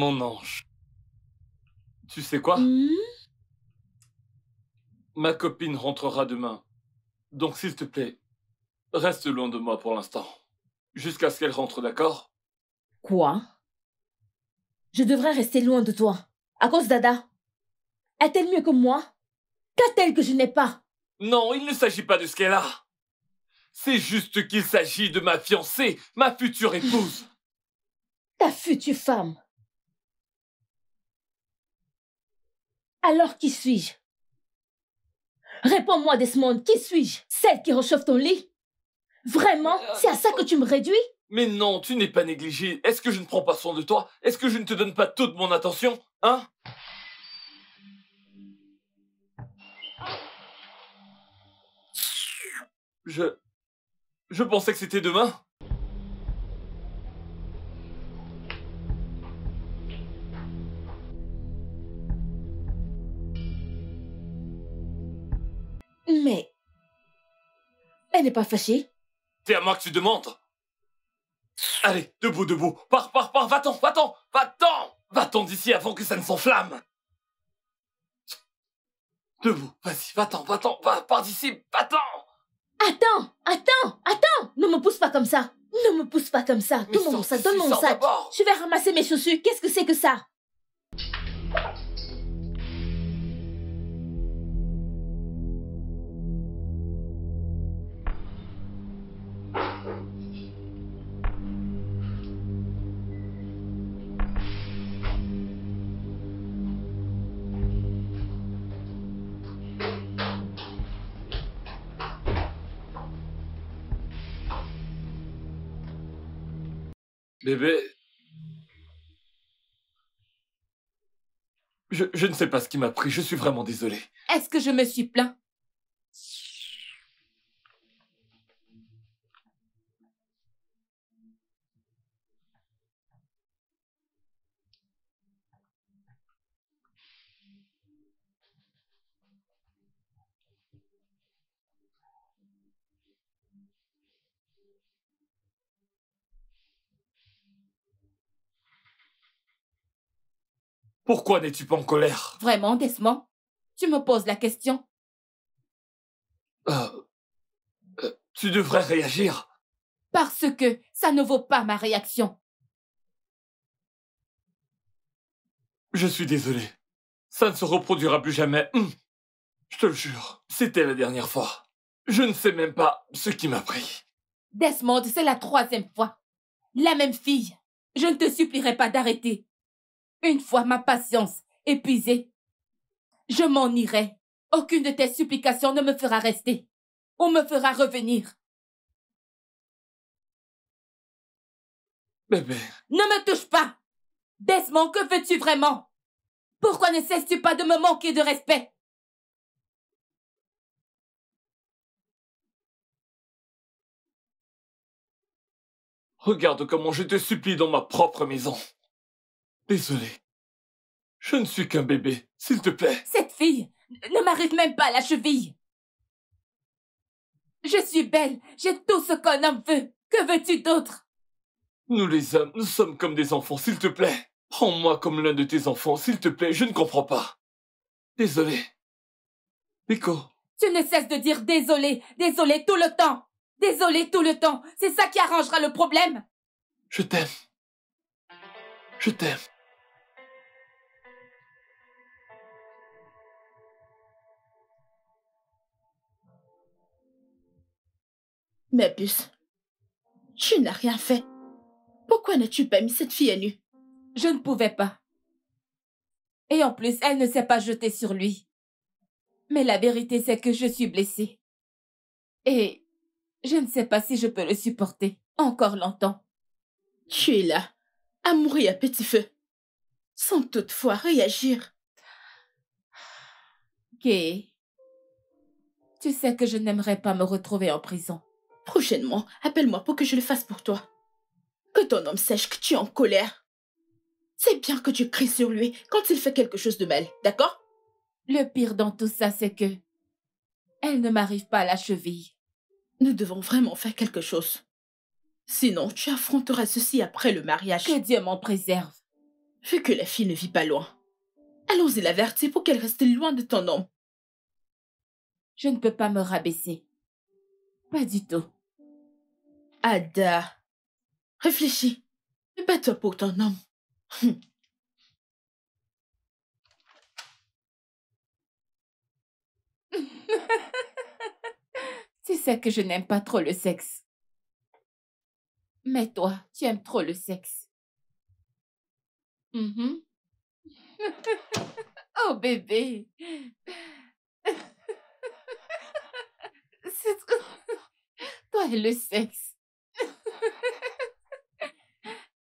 Mon ange. Tu sais quoi? Ma copine rentrera demain. Donc, s'il te plaît, reste loin de moi pour l'instant. Jusqu'à ce qu'elle rentre, d'accord? Quoi? Je devrais rester loin de toi. À cause d'Ada. Est-elle mieux que moi? Qu'a-t-elle que je n'ai pas? Non, il ne s'agit pas de ce qu'elle a. C'est juste qu'il s'agit de ma fiancée, ma future épouse. Ta future femme. Alors qui suis-je? Réponds-moi, Desmond, qui suis-je? Celle qui réchauffe ton lit? Vraiment? C'est à ça que tu me réduis? Mais non, tu n'es pas négligée. Est-ce que je ne prends pas soin de toi? Est-ce que je ne te donne pas toute mon attention? Hein? Je pensais que c'était demain. Mais... elle n'est pas fâchée. C'est à moi que tu demandes. Allez, debout, debout. Pars, va-t'en, va-t'en, va-t'en. Va-t'en d'ici avant que ça ne s'enflamme. Debout, vas-y, va-t'en, va-t'en, va, pars d'ici, va-t'en. Attends! Ne me pousse pas comme ça! Donne-moi mon sac, Je vais ramasser mes chaussures. Qu'est-ce que c'est que ça? Bébé, je ne sais pas ce qui m'a pris, je suis vraiment désolé. Est-ce que je me suis plaint? Pourquoi n'es-tu pas en colère? Vraiment, Desmond? Tu me poses la question. Tu devrais réagir. Parce que ça ne vaut pas ma réaction. Je suis désolé. Ça ne se reproduira plus jamais. Je te le jure, c'était la dernière fois. Je ne sais même pas ce qui m'a pris. Desmond, c'est la troisième fois. La même fille. Je ne te supplierai pas d'arrêter. Une fois ma patience épuisée, je m'en irai. Aucune de tes supplications ne me fera rester ou me fera revenir. Bébé... Ne me touche pas! Desmond, que veux-tu vraiment? Pourquoi ne cesses-tu pas de me manquer de respect? Regarde comment je te supplie dans ma propre maison. Désolé. Je ne suis qu'un bébé, s'il te plaît. Cette fille ne m'arrive même pas à la cheville. Je suis belle, j'ai tout ce qu'un homme veut. Que veux-tu d'autre? Nous les hommes, nous sommes comme des enfants, s'il te plaît. Prends-moi comme l'un de tes enfants, s'il te plaît, je ne comprends pas. Désolé. Nico. Tu ne cesses de dire désolé, désolé tout le temps. Désolé tout le temps, c'est ça qui arrangera le problème. Je t'aime. Je t'aime. Mais puce, tu n'as rien fait. Pourquoi n'as-tu pas mis cette fille à nu? Je ne pouvais pas. Et en plus, elle ne s'est pas jetée sur lui. Mais la vérité, c'est que je suis blessée. Et je ne sais pas si je peux le supporter encore longtemps. Tu es là, à mourir à petit feu, sans toutefois réagir. Gay, tu sais que je n'aimerais pas me retrouver en prison. Prochainement, appelle-moi pour que je le fasse pour toi. Que ton homme sache que tu es en colère. C'est bien que tu cries sur lui quand il fait quelque chose de mal, d'accord? Le pire dans tout ça, c'est que... elle ne m'arrive pas à la cheville. Nous devons vraiment faire quelque chose. Sinon, tu affronteras ceci après le mariage. Que Dieu m'en préserve. Vu que la fille ne vit pas loin, allons-y l'avertir pour qu'elle reste loin de ton homme. Je ne peux pas me rabaisser. Pas du tout. Ada, réfléchis. Bats-toi pour ton homme. Tu sais que je n'aime pas trop le sexe. Mais toi, tu aimes trop le sexe. Oh bébé. Toi et le sexe.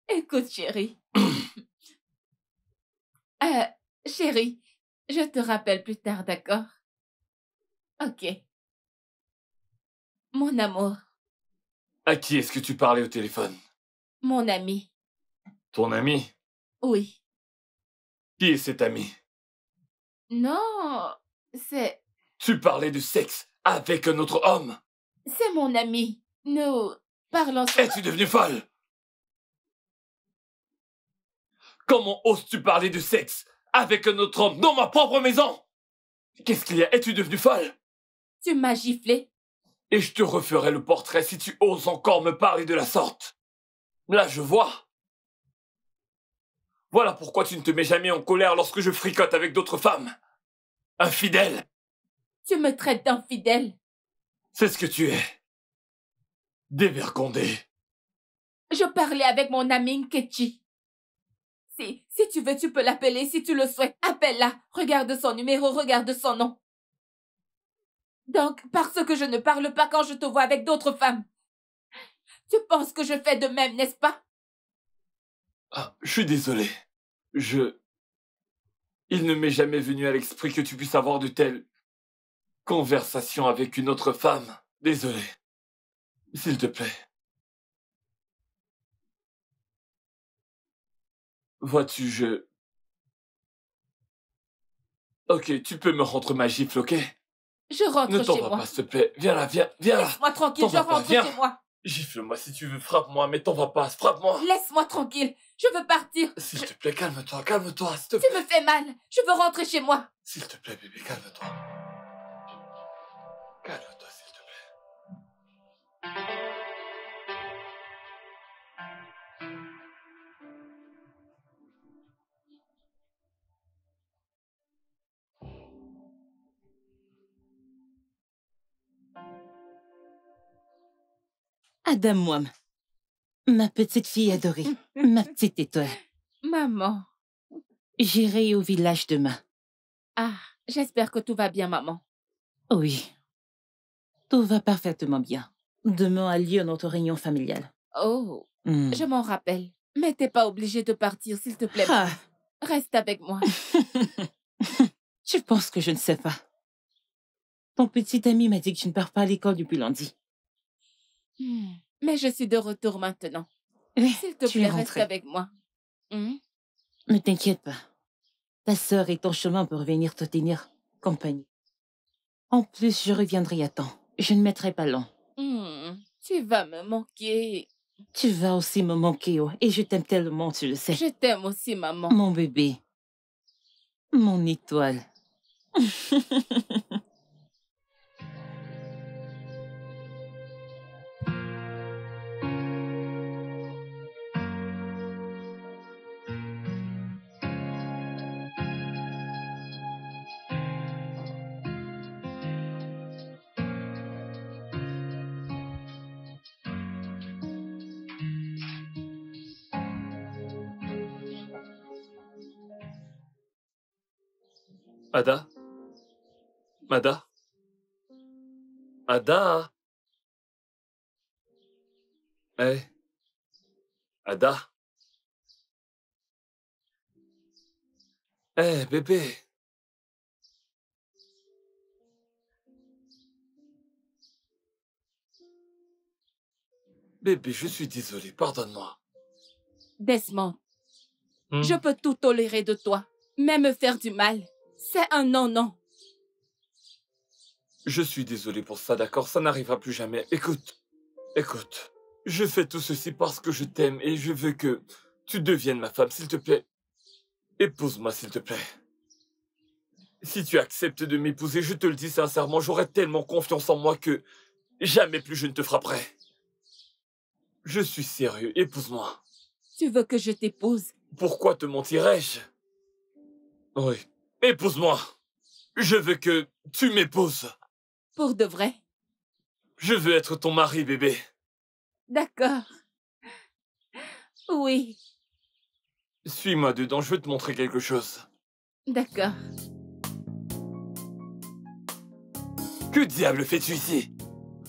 Écoute chérie. Chérie, je te rappelle plus tard, d'accord? Ok. Mon amour. À qui est-ce que tu parlais au téléphone? Mon ami. Ton ami? Oui. Qui est cet ami? Non, c'est... Tu parlais de sexe avec un autre homme? C'est mon ami. Nous parlons... Es-tu devenue folle? Comment oses-tu parler de sexe avec un autre homme dans ma propre maison? Qu'est-ce qu'il y a? Es-tu devenue folle? Tu m'as giflé. Et je te referai le portrait si tu oses encore me parler de la sorte. Là, je vois. Voilà pourquoi tu ne te mets jamais en colère lorsque je fricote avec d'autres femmes. Infidèle. Tu me traites d'infidèle. C'est ce que tu es. Dévergondée. Je parlais avec mon amie Nkechi. Si tu veux, tu peux l'appeler, si tu le souhaites. Appelle-la. Regarde son numéro, regarde son nom. Donc, parce que je ne parle pas quand je te vois avec d'autres femmes. Tu penses que je fais de même, n'est-ce pas? Ah, je suis désolé. Il ne m'est jamais venu à l'esprit que tu puisses avoir de telles conversations avec une autre femme. Désolé. S'il te plaît. Vois-tu, Ok, tu peux me rendre ma gifle, ok? Je rentre chez moi. Ne t'en vas pas, s'il te plaît. Viens là, viens là. Laisse-moi tranquille, je rentre chez moi. Gifle-moi si tu veux, frappe-moi, mais t'en vas pas, frappe-moi. Laisse-moi tranquille, je veux partir. S'il te plaît, calme-toi, calme-toi, s'il te plaît. Tu me fais mal, je veux rentrer chez moi. S'il te plaît, bébé, calme-toi. Calme-toi, s'il te plaît. Adam Wam, ma petite fille adorée, ma petite étoile. Maman. J'irai au village demain. Ah, j'espère que tout va bien, maman. Oui, tout va parfaitement bien. Demain a lieu notre réunion familiale. Oh, je m'en rappelle. Mais t'es pas obligée de partir, s'il te plaît. Ah. Reste avec moi. Tu penses que je ne sais pas? Ton petit ami m'a dit que tu ne pars pas à l'école depuis lundi. Mais je suis de retour maintenant. S'il te plaît, reste avec moi. Ne t'inquiète pas. Ta sœur est en chemin pour venir te tenir compagnie. En plus, je reviendrai à temps. Je ne mettrai pas long. Tu vas me manquer. Tu vas aussi me manquer, oh. Et je t'aime tellement, tu le sais. Je t'aime aussi, maman. Mon bébé. Mon étoile. Ada? Ada? Ada? Eh? Ada? Eh, bébé? Bébé, je suis désolé, pardonne-moi. Desmond, je peux tout tolérer de toi, même faire du mal. C'est un non-non. Je suis désolé pour ça, d'accord? Ça n'arrivera plus jamais. Écoute, écoute. Je fais tout ceci parce que je t'aime et je veux que tu deviennes ma femme, s'il te plaît. Épouse-moi, s'il te plaît. Si tu acceptes de m'épouser, je te le dis sincèrement, j'aurai tellement confiance en moi que jamais plus je ne te frapperai. Je suis sérieux, épouse-moi. Tu veux que je t'épouse? Pourquoi te mentirais-je? Oui. Épouse-moi. Je veux que tu m'épouses. Pour de vrai? Je veux être ton mari, bébé. D'accord. Oui. Suis-moi dedans, je veux te montrer quelque chose. D'accord. Que diable fais-tu ici?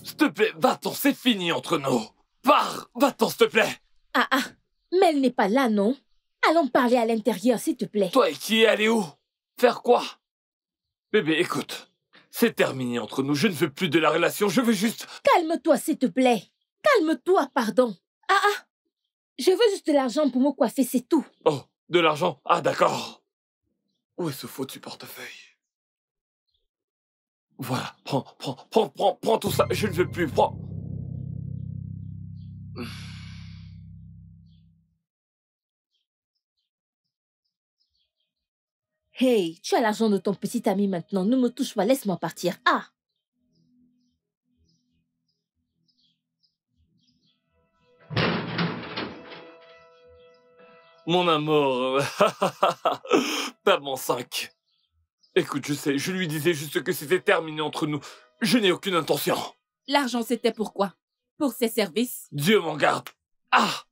S'il te plaît, va-t'en, c'est fini entre nous. Pars, va-t'en, s'il te plaît. Ah ah, mais elle n'est pas là, non? Allons parler à l'intérieur, s'il te plaît. Toi, qui es allé où? Faire quoi? Bébé, écoute, c'est terminé entre nous, je ne veux plus de la relation, je veux juste... Calme-toi, s'il te plaît. Calme-toi, pardon. Ah ah. Je veux juste de l'argent pour me coiffer, c'est tout. Oh, de l'argent? Ah, d'accord. Où est ce foutu portefeuille? Voilà, prends tout ça. Je ne veux plus, prends. Hey, tu as l'argent de ton petit ami maintenant. Ne me touche pas, laisse-moi partir. Ah! Mon amour, pas mon 5. Écoute, je sais, je lui disais juste que c'était terminé entre nous. Je n'ai aucune intention. L'argent, c'était pour quoi? Pour ses services? Dieu m'en garde. Ah!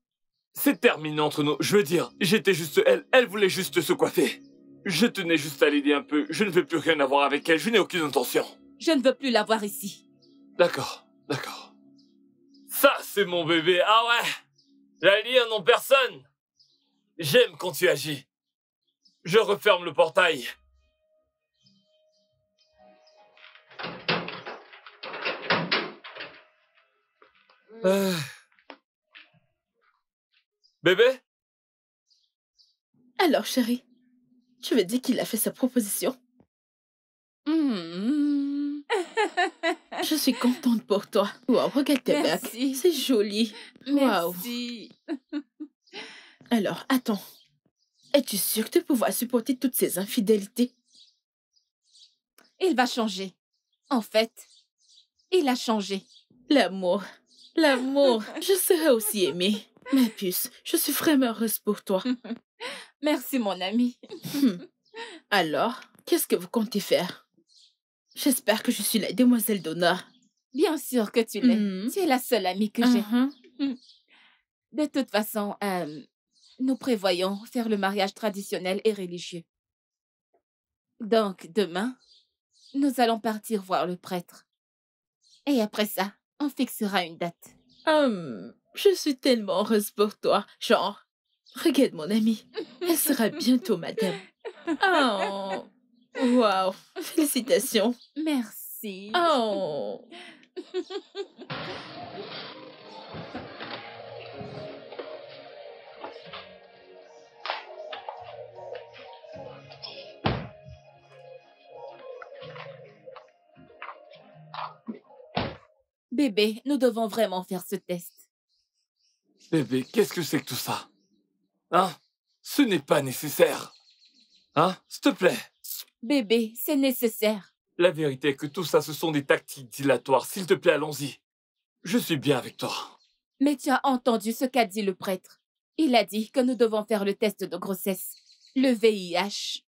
C'est terminé entre nous. Je veux dire, j'étais juste elle. Elle voulait juste se coiffer. Je tenais juste à l'aider un peu. Je ne veux plus rien avoir avec elle. Je n'ai aucune intention. Je ne veux plus la voir ici. D'accord, d'accord. Ça, c'est mon bébé. Ah ouais? J'allais dire non personne. J'aime quand tu agis. Je referme le portail. Bébé? Alors, chérie, tu veux dire qu'il a fait sa proposition? Je suis contente pour toi. Wow, regarde tes bacs. C'est joli. Merci. Wow. Alors, attends. Es-tu sûre de pouvoir supporter toutes ces infidélités? Il va changer. En fait, il a changé. L'amour. L'amour. Je serai aussi aimée. Ma puce, je suis vraiment heureuse pour toi. Merci, mon ami. Alors, qu'est-ce que vous comptez faire? J'espère que je suis la demoiselle d'honneur. Bien sûr que tu l'es. Tu es la seule amie que j'ai. De toute façon, nous prévoyons faire le mariage traditionnel et religieux. Donc, demain, nous allons partir voir le prêtre. Et après ça, on fixera une date. Je suis tellement heureuse pour toi. Genre, regarde mon amie. Elle sera bientôt madame. Oh, wow. Félicitations. Merci. Oh. Bébé, nous devons vraiment faire ce test. Bébé, qu'est-ce que c'est que tout ça? Hein? Ce n'est pas nécessaire. Hein? S'il te plaît. Bébé, c'est nécessaire. La vérité est que tout ça, ce sont des tactiques dilatoires. S'il te plaît, allons-y. Je suis bien avec toi. Mais tu as entendu ce qu'a dit le prêtre. Il a dit que nous devons faire le test de grossesse. Le VIH,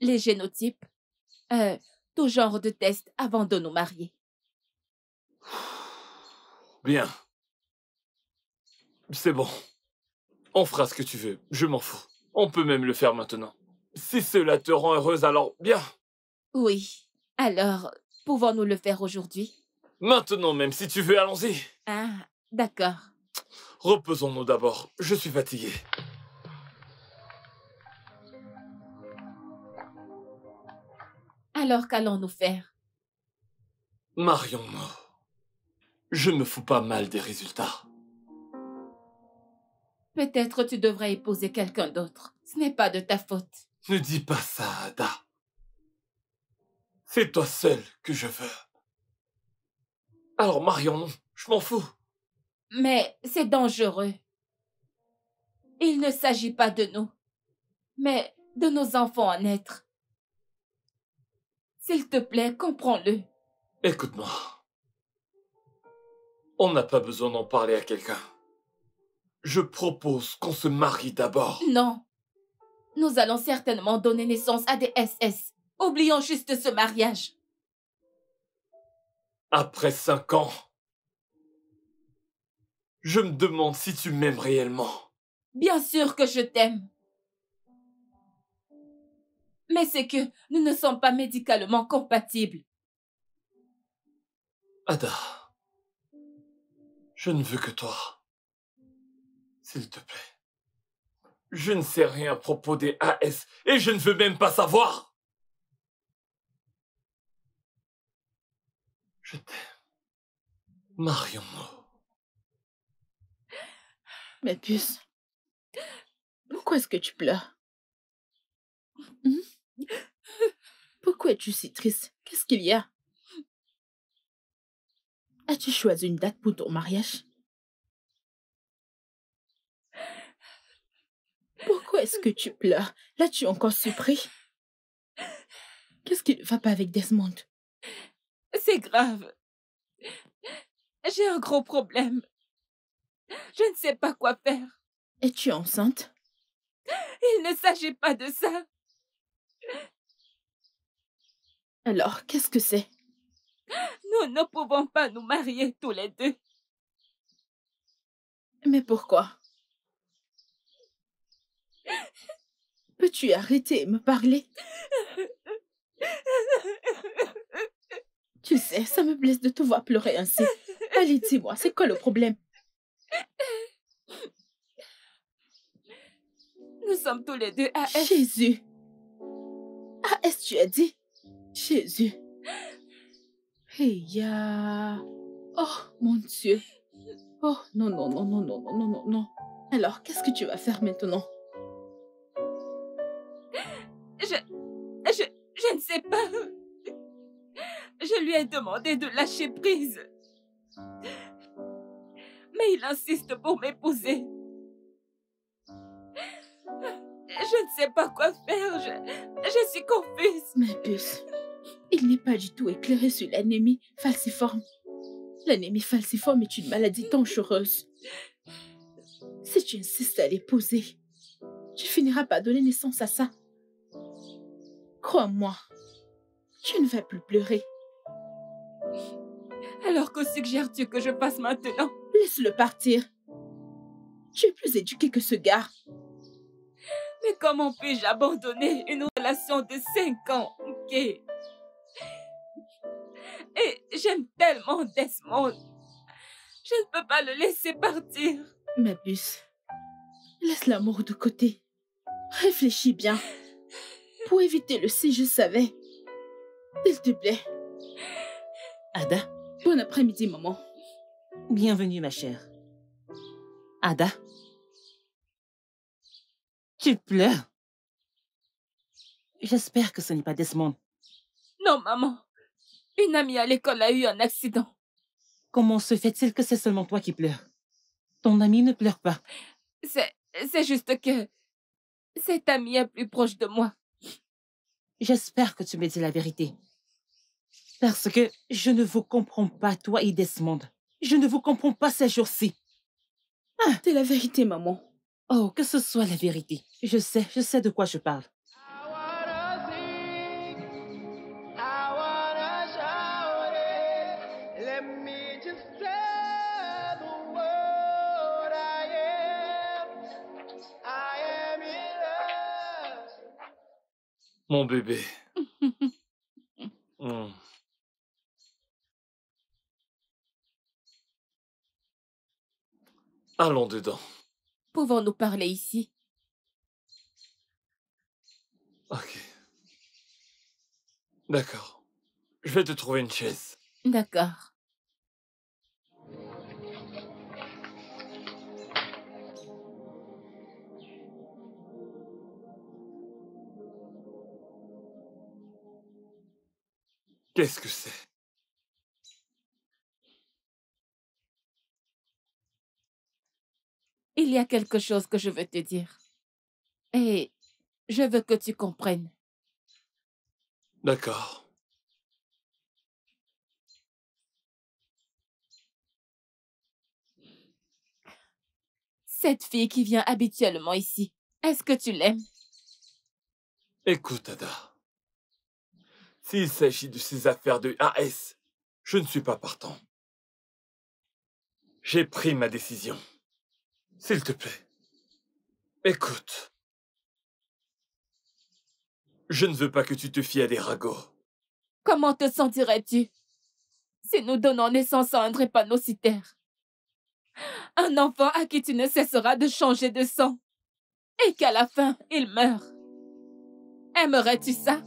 les génotypes, tout genre de tests avant de nous marier. Bien. C'est bon. On fera ce que tu veux. Je m'en fous. On peut même le faire maintenant. Si cela te rend heureuse, alors bien. Oui. Alors, pouvons-nous le faire aujourd'hui? Maintenant même, si tu veux, allons-y. Ah, d'accord. Reposons-nous d'abord. Je suis fatiguée. Alors, qu'allons-nous faire? Marions-nous. Je me fous pas mal des résultats. Peut-être tu devrais épouser quelqu'un d'autre. Ce n'est pas de ta faute. Ne dis pas ça, Ada. C'est toi seule que je veux. Alors marions-nous, je m'en fous. Mais c'est dangereux. Il ne s'agit pas de nous. mais de nos enfants à naître. S'il te plaît, comprends-le. Écoute-moi. On n'a pas besoin d'en parler à quelqu'un. Je propose qu'on se marie d'abord. Non. Nous allons certainement donner naissance à des SS. Oublions juste ce mariage. Après 5 ans, je me demande si tu m'aimes réellement. Bien sûr que je t'aime. Mais c'est que nous ne sommes pas médicalement compatibles. Ada, je ne veux que toi. S'il te plaît. Je ne sais rien à propos des AS et je ne veux même pas savoir. Je t'aime. Marions-moi. Mais puce, pourquoi est-ce que tu pleures? Pourquoi es-tu si triste? Qu'est-ce qu'il y a? As-tu choisi une date pour ton mariage? Pourquoi est-ce que tu pleures? Là, tu es encore surpris. Qu'est-ce qui ne va pas avec Desmond? C'est grave. J'ai un gros problème. Je ne sais pas quoi faire. Es-tu enceinte? Il ne s'agit pas de ça. Alors, qu'est-ce que c'est? Nous ne pouvons pas nous marier tous les deux. Mais pourquoi? Peux-tu arrêter et me parler? Tu sais, ça me blesse de te voir pleurer ainsi. Allez, dis-moi, c'est quoi le problème? Nous sommes tous les deux AS. Jésus. AS, tu as dit? Jésus. Heya. Oh, mon Dieu. Oh, non, non, non, non, non, non, non, non. Alors, qu'est-ce que tu vas faire maintenant? Je ne sais pas. Je lui ai demandé de lâcher prise. Mais il insiste pour m'épouser. Je ne sais pas quoi faire, je suis confuse. Mais puce, il n'est pas du tout éclairé sur l'anémie falciforme. L'anémie falciforme est une maladie dangereuse. Si tu insistes à l'épouser, tu finiras par donner naissance à ça. Crois-moi, tu ne vas plus pleurer. Alors que suggères-tu que je fasse maintenant? Laisse-le partir. Tu es plus éduqué que ce gars. Mais comment puis-je abandonner une relation de 5 ans, ok? Et j'aime tellement Desmond. Je ne peux pas le laisser partir. Ma puce, laisse l'amour de côté. Réfléchis bien. Pour éviter le si je savais. S'il te plaît. Ada, bon après-midi, maman. Bienvenue, ma chère. Ada. Tu pleures. J'espère que ce n'est pas Desmond. Non, maman. Une amie à l'école a eu un accident. Comment se fait-il que c'est seulement toi qui pleures? Ton amie ne pleure pas. C'est juste que cette amie est plus proche de moi. J'espère que tu me dis la vérité. Parce que je ne vous comprends pas, toi et Desmond. Je ne vous comprends pas ces jours-ci. Ah, c'est la vérité, maman. Oh, que ce soit la vérité. Je sais de quoi je parle. Mon bébé. Allons dedans. Pouvons-nous parler ici? Ok. D'accord. Je vais te trouver une chaise. D'accord. Qu'est-ce que c'est? Il y a quelque chose que je veux te dire. Et Je veux que tu comprennes. D'accord. Cette fille qui vient habituellement ici, est-ce que tu l'aimes? Écoute, Ada. S'il s'agit de ces affaires de AS, je ne suis pas partant. J'ai pris ma décision. S'il te plaît, écoute. Je ne veux pas que tu te fies à des ragots. Comment te sentirais-tu si nous donnons naissance à un drépanocytaire? Un enfant à qui tu ne cesseras de changer de sang et qu'à la fin, il meurt. Aimerais-tu ça?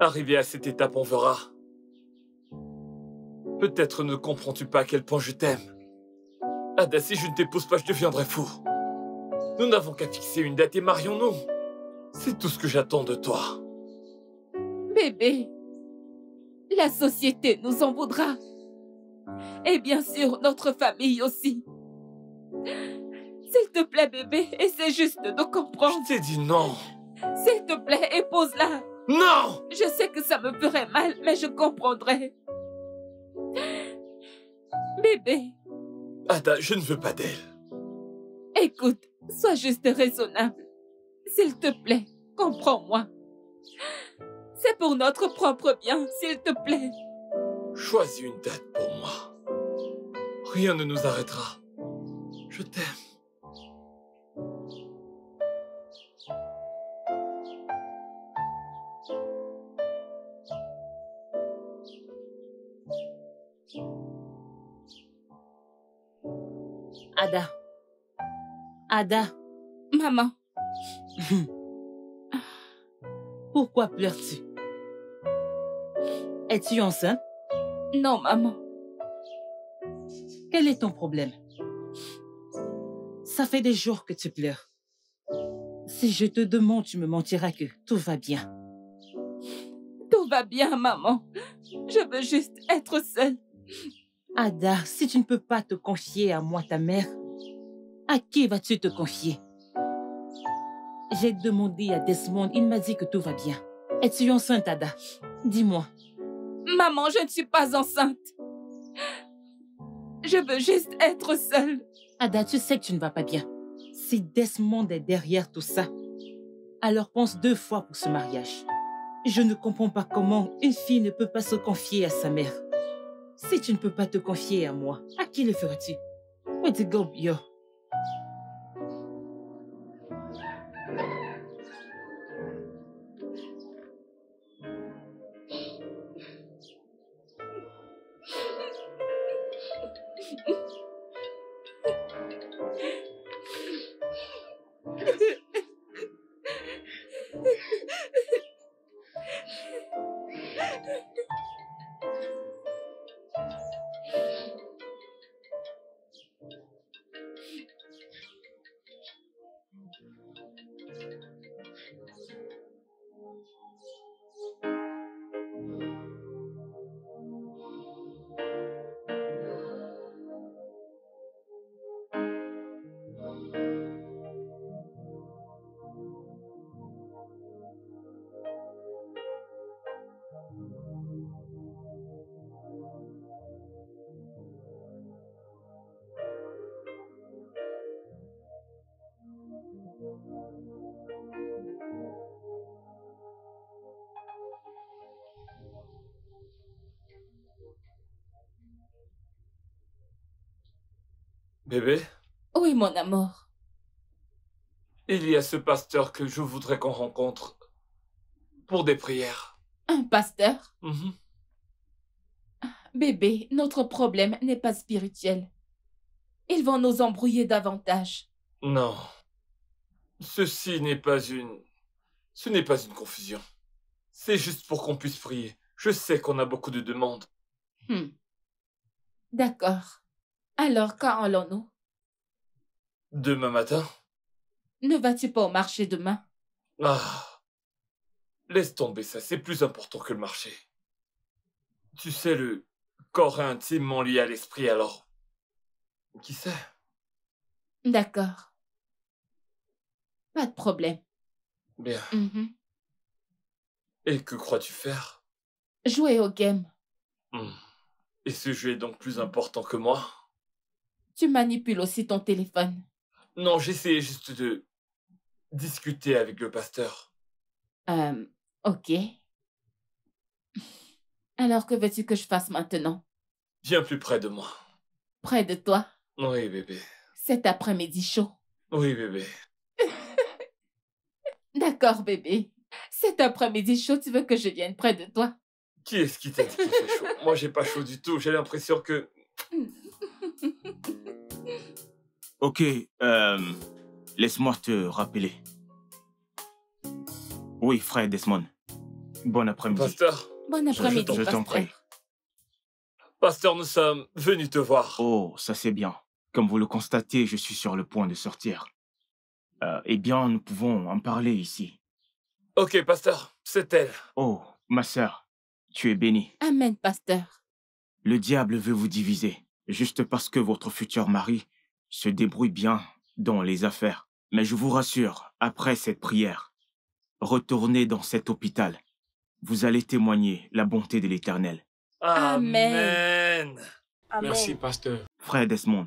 Arrivé à cette étape, on verra. Peut-être ne comprends-tu pas à quel point je t'aime. Ada, si je ne t'épouse pas, je deviendrai fou. Nous n'avons qu'à fixer une date et marions-nous. C'est tout ce que j'attends de toi. Bébé, la société nous en voudra. Et bien sûr, notre famille aussi. S'il te plaît, bébé, essaie juste de comprendre. Je t'ai dit non. S'il te plaît, épouse-la. Non! Je sais que ça me ferait mal, mais je comprendrai. Bébé. Ada, je ne veux pas d'elle. Écoute, sois juste raisonnable. S'il te plaît, comprends-moi. C'est pour notre propre bien, s'il te plaît. Choisis une date pour moi. Rien ne nous arrêtera. Je t'aime. Ada. Ada. Maman. Pourquoi pleures-tu? Es-tu enceinte? Non, maman. Quel est ton problème? Ça fait des jours que tu pleures. Si je te demande, tu me mentiras que tout va bien. Tout va bien, maman. Je veux juste être seule. Ada, si tu ne peux pas te confier à moi, ta mère, à qui vas-tu te confier? J'ai demandé à Desmond, il m'a dit que tout va bien. Es-tu enceinte, Ada? Dis-moi. Maman, je ne suis pas enceinte. Je veux juste être seule. Ada, tu sais que tu ne vas pas bien. Si Desmond est derrière tout ça, alors pense deux fois pour ce mariage. Je ne comprends pas comment une fille ne peut pas se confier à sa mère. Si tu ne peux pas te confier à moi, à qui le feras-tu? Bébé? Oui, mon amour. Il y a ce pasteur que je voudrais qu'on rencontre pour des prières. Un pasteur? Bébé, notre problème n'est pas spirituel. Ils vont nous embrouiller davantage. Non. Ce n'est pas une confusion. C'est juste pour qu'on puisse prier. Je sais qu'on a beaucoup de demandes. D'accord. Alors, quand allons-nous? Demain matin. Ne vas-tu pas au marché demain? Ah, laisse tomber ça, c'est plus important que le marché. Tu sais, le corps est intimement lié à l'esprit, alors... Qui sait? D'accord. Pas de problème. Bien. Mm-hmm. Et que crois-tu faire? Jouer au game. Mm. Et ce jeu est donc plus important que moi? Tu manipules aussi ton téléphone. Non, j'essayais juste de discuter avec le pasteur. Ok. Alors, que veux-tu que je fasse maintenant? Viens plus près de moi. Près de toi? Oui, bébé. Cet après-midi chaud. Oui, bébé. D'accord, bébé. Cet après-midi chaud, tu veux que je vienne près de toi? Qui est-ce qui t'a dit qu'il fait chaud? Moi, j'ai pas chaud du tout. J'ai l'impression que... Ok, laisse-moi te rappeler. Oui, frère Desmond. Bon après-midi. Pasteur. Bon après-midi, je t'en prie. Pasteur, nous sommes venus te voir. Oh, ça c'est bien. Comme vous le constatez, je suis sur le point de sortir. Eh bien, nous pouvons en parler ici. Ok, pasteur, c'est elle. Oh, ma sœur, tu es bénie. Amen, pasteur. Le diable veut vous diviser, juste parce que votre futur mari se débrouille bien dans les affaires. Mais je vous rassure, après cette prière, retournez dans cet hôpital. Vous allez témoigner la bonté de l'Éternel. Amen. Amen. Merci, pasteur. Frère Desmond,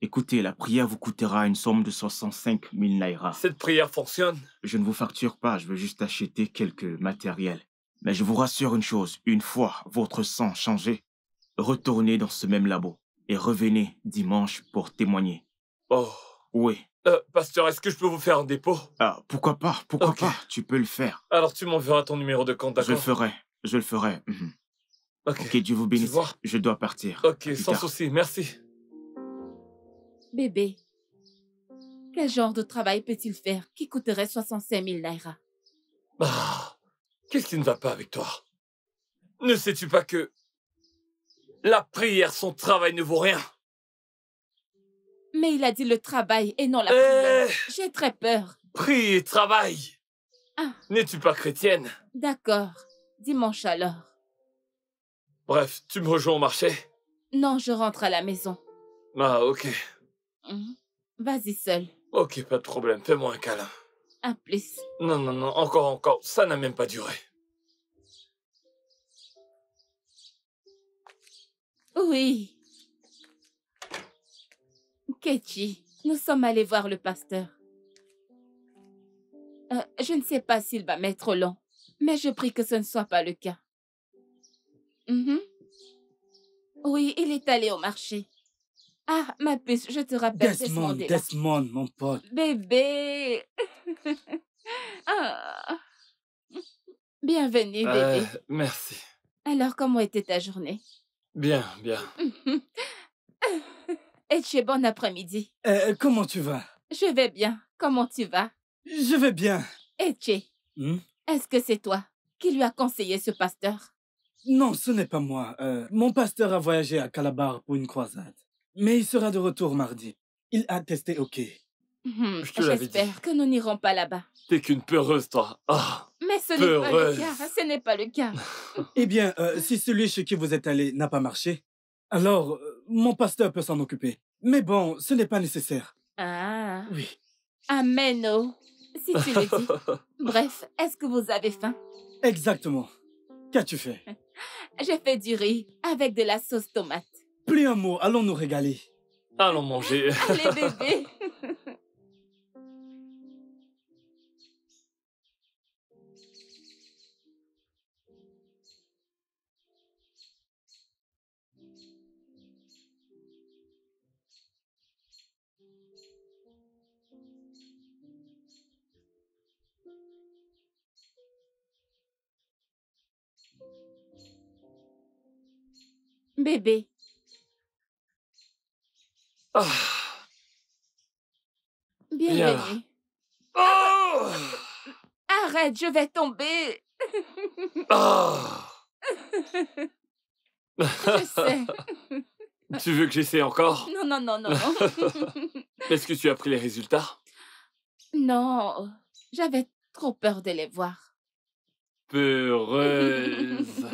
écoutez, la prière vous coûtera une somme de 65 000 naira. Cette prière fonctionne? Je ne vous facture pas, je veux juste acheter quelques matériels. Mais je vous rassure une chose, une fois votre sang changé, retournez dans ce même labo et revenez dimanche pour témoigner. Oh. Oui. Pasteur, est-ce que je peux vous faire un dépôt? Ah, pourquoi pas, pourquoi pas, tu peux le faire. Alors tu m'enverras ton numéro de compte, d'accord? Je le ferai, je le ferai. Mmh. Ok, Dieu vous bénisse, je dois partir. Ok, sans souci, merci. Bébé, quel genre de travail peut-il faire qui coûterait 65 000 naira? Ah, qu'est-ce qui ne va pas avec toi? Ne sais-tu pas que la prière, son travail ne vaut rien? Mais il a dit le travail et non la prière. J'ai très peur. Prie et travaille. Ah. N'es-tu pas chrétienne? D'accord. Dimanche alors. Bref, tu me rejoins au marché? Non, je rentre à la maison. Ah, ok. Mmh. Vas-y seul. Ok, pas de problème. Fais-moi un câlin. À plus. Non, non, non. Encore, encore. Ça n'a même pas duré. Oui. Nkechi, nous sommes allés voir le pasteur. Je ne sais pas s'il va mettre au long, mais je prie que ce ne soit pas le cas. Mm-hmm. Oui, il est allé au marché. Ah, ma puce, je te rappelle. Desmond, Desmond, mon pote. Bébé. Ah. Bienvenue, bébé. Merci. Alors, comment était ta journée? Bien, bien. Et tu es bon après-midi. Comment tu vas? Je vais bien. Comment tu vas? Je vais bien. Et tu es? Est-ce que c'est toi qui lui a conseillé ce pasteur? Non, ce n'est pas moi. Mon pasteur a voyagé à Calabar pour une croisade. Mais il sera de retour mardi. Il a testé OK. J'espère que nous n'irons pas là-bas. T'es qu'une peureuse, toi. Ah. Mais ce n'est pas le cas, ce n'est pas le cas. Eh bien, si celui chez qui vous êtes allé n'a pas marché, alors mon pasteur peut s'en occuper. Mais bon, ce n'est pas nécessaire. Ah. Oui. Amen, oh, si tu le dis. Bref, est-ce que vous avez faim? Exactement. Qu'as-tu fait? J'ai fait du riz avec de la sauce tomate. Plus un mot, allons nous régaler. Allons manger. Allez, bébé. Bébé. Ah. Bienvenue. Oh. Arrête, je vais tomber. Oh. Je sais. Tu veux que j'essaie encore? Non, non, non, non, non. Est-ce que tu as pris les résultats? Non, j'avais trop peur de les voir. Peureuse.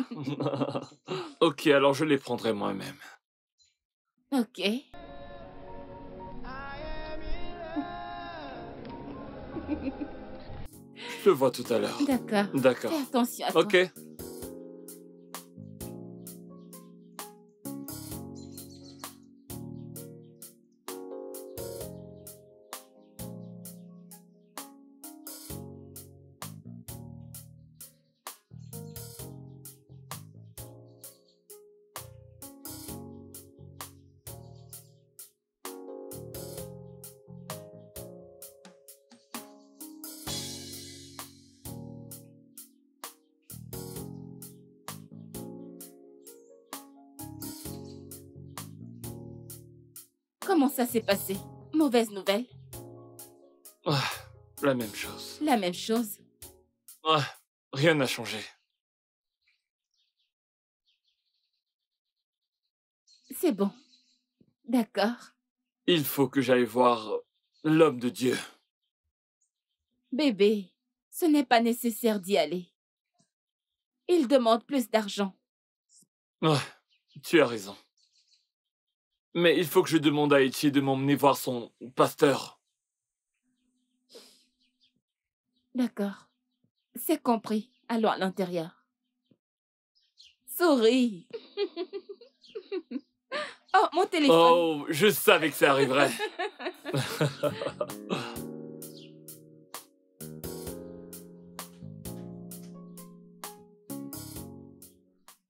Ok, alors je les prendrai moi-même. Ok. Je te vois tout à l'heure. D'accord. D'accord. Fais attention à toi. Ok. Comment ça s'est passé? Mauvaise nouvelle? Ah, la même chose. La même chose? Ah, rien n'a changé. C'est bon. D'accord. Il faut que j'aille voir l'homme de Dieu. Bébé, ce n'est pas nécessaire d'y aller. Il demande plus d'argent. Ah, tu as raison. Mais il faut que je demande à Etienne de m'emmener voir son pasteur. D'accord. C'est compris. Allons à l'intérieur. Souris. Oh, mon téléphone. Oh, je savais que ça arriverait.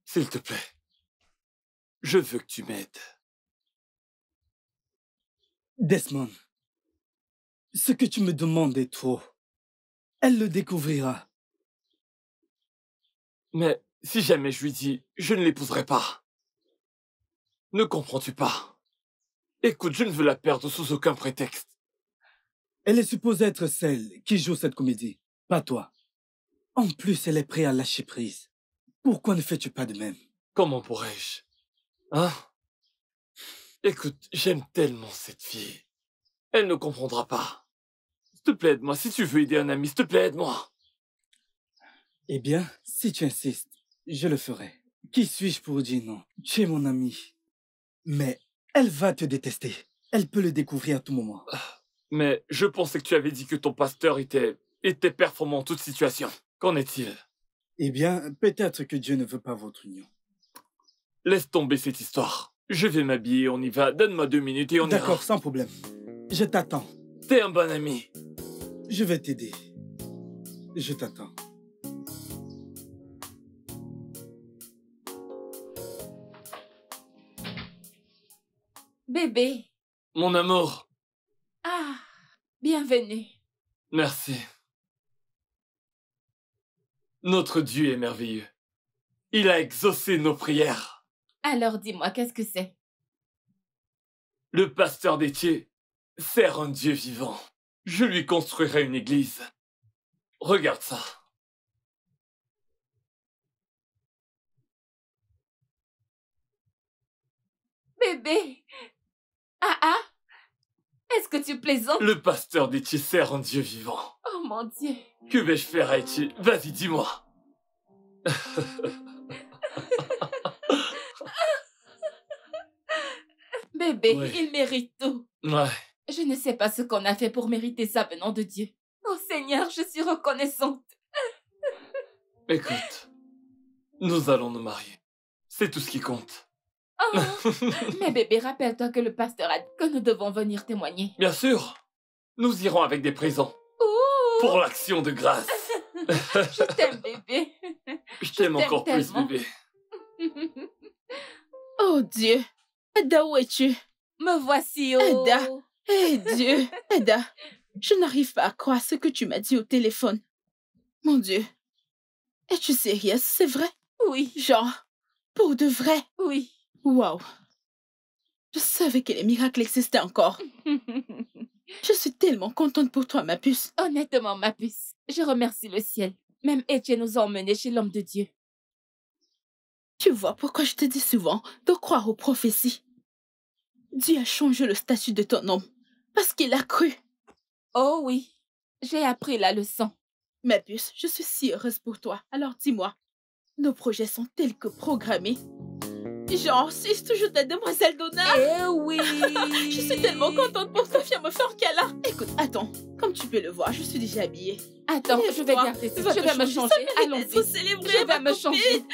S'il te plaît, je veux que tu m'aides. Desmond, ce que tu me demandes est trop. Elle le découvrira. Mais si jamais je lui dis, je ne l'épouserai pas. Ne comprends-tu pas? Écoute, je ne veux la perdre sous aucun prétexte. Elle est supposée être celle qui joue cette comédie, pas toi. En plus, elle est prête à lâcher prise. Pourquoi ne fais-tu pas de même? Comment pourrais-je? Hein? Écoute, j'aime tellement cette fille. Elle ne comprendra pas. S'il te plaît, aide-moi. Si tu veux aider un ami, s'il te plaît, aide-moi. Eh bien, si tu insistes, je le ferai. Qui suis-je pour dire non? Tu es mon ami. Mais elle va te détester. Elle peut le découvrir à tout moment. Mais je pensais que tu avais dit que ton pasteur était performant en toute situation. Qu'en est-il? Eh bien, peut-être que Dieu ne veut pas votre union. Laisse tomber cette histoire. Je vais m'habiller, on y va. Donne-moi 2 minutes et on ira. D'accord, sans problème. Je t'attends. T'es un bon ami. Je vais t'aider. Je t'attends. Bébé. Mon amour. Ah, bienvenue. Merci. Notre Dieu est merveilleux. Il a exaucé nos prières. Alors dis-moi, qu'est-ce que c'est? Le pasteur d'Etienne sert un Dieu vivant. Je lui construirai une église. Regarde ça. Bébé! Ah! Est-ce que tu plaisantes? Le pasteur d'Etienne sert un Dieu vivant. Oh mon Dieu! Que vais-je faire à Etienne? Vas-y, dis-moi. Bébé, oui. Il mérite tout. Ouais. Je ne sais pas ce qu'on a fait pour mériter ça venant de Dieu. Oh Seigneur, je suis reconnaissante. Écoute, nous allons nous marier. C'est tout ce qui compte. Oh. Mais bébé, rappelle-toi que le pasteur a dit que nous devons venir témoigner. Bien sûr. Nous irons avec des présents. Ouh. Pour l'action de grâce. Je t'aime, bébé. Je t'aime encore tellement. Plus, bébé. Oh Dieu. Ada, où es-tu? Me voici, oh... Ada, eh Dieu, Ada, je n'arrive pas à croire ce que tu m'as dit au téléphone. Mon Dieu, es-tu sérieuse, c'est vrai? Oui. Genre, pour de vrai? Oui. Waouh, je savais que les miracles existaient encore. Je suis tellement contente pour toi, ma puce. Honnêtement, ma puce, je remercie le ciel. Même Etienne nous a emmenés chez l'homme de Dieu. Tu vois pourquoi je te dis souvent de croire aux prophéties. Dieu a changé le statut de ton homme parce qu'il a cru. Oh oui, j'ai appris la leçon. Ma puce, je suis si heureuse pour toi. Alors dis-moi, nos projets sont tels que programmés. Genre, suis toujours ta demoiselle d'honneur. Eh oui. Je suis tellement contente pour toi, viens me faire un câlin. Écoute, attends, comme tu peux le voir, je suis déjà habillée. Attends, je vais garder ça, je vais me changer. Allons-y, je vais me changer.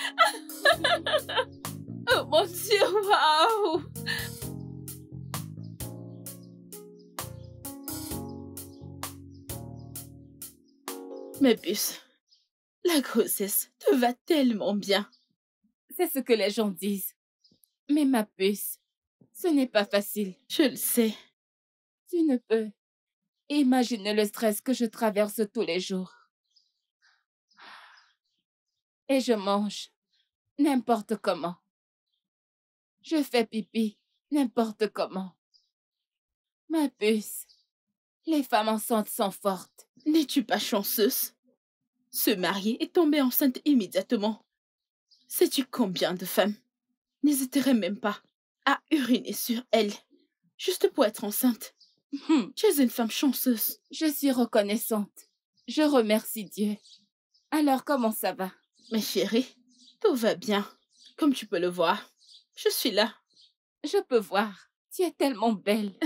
Oh mon Dieu, waouh. Mes puces, la grossesse te va tellement bien. C'est ce que les gens disent. Mais ma puce, ce n'est pas facile. Je le sais. Tu ne peux imaginer le stress que je traverse tous les jours. Et je mange n'importe comment. Je fais pipi n'importe comment. Ma puce, les femmes enceintes sont fortes. N'es-tu pas chanceuse? Se marier et tomber enceinte immédiatement. Sais-tu combien de femmes n'hésiteraient même pas à uriner sur elles, juste pour être enceinte? Tu es une femme chanceuse. Je suis reconnaissante. Je remercie Dieu. Alors, comment ça va? Mes chéries, tout va bien. Comme tu peux le voir, je suis là. Je peux voir. Tu es tellement belle.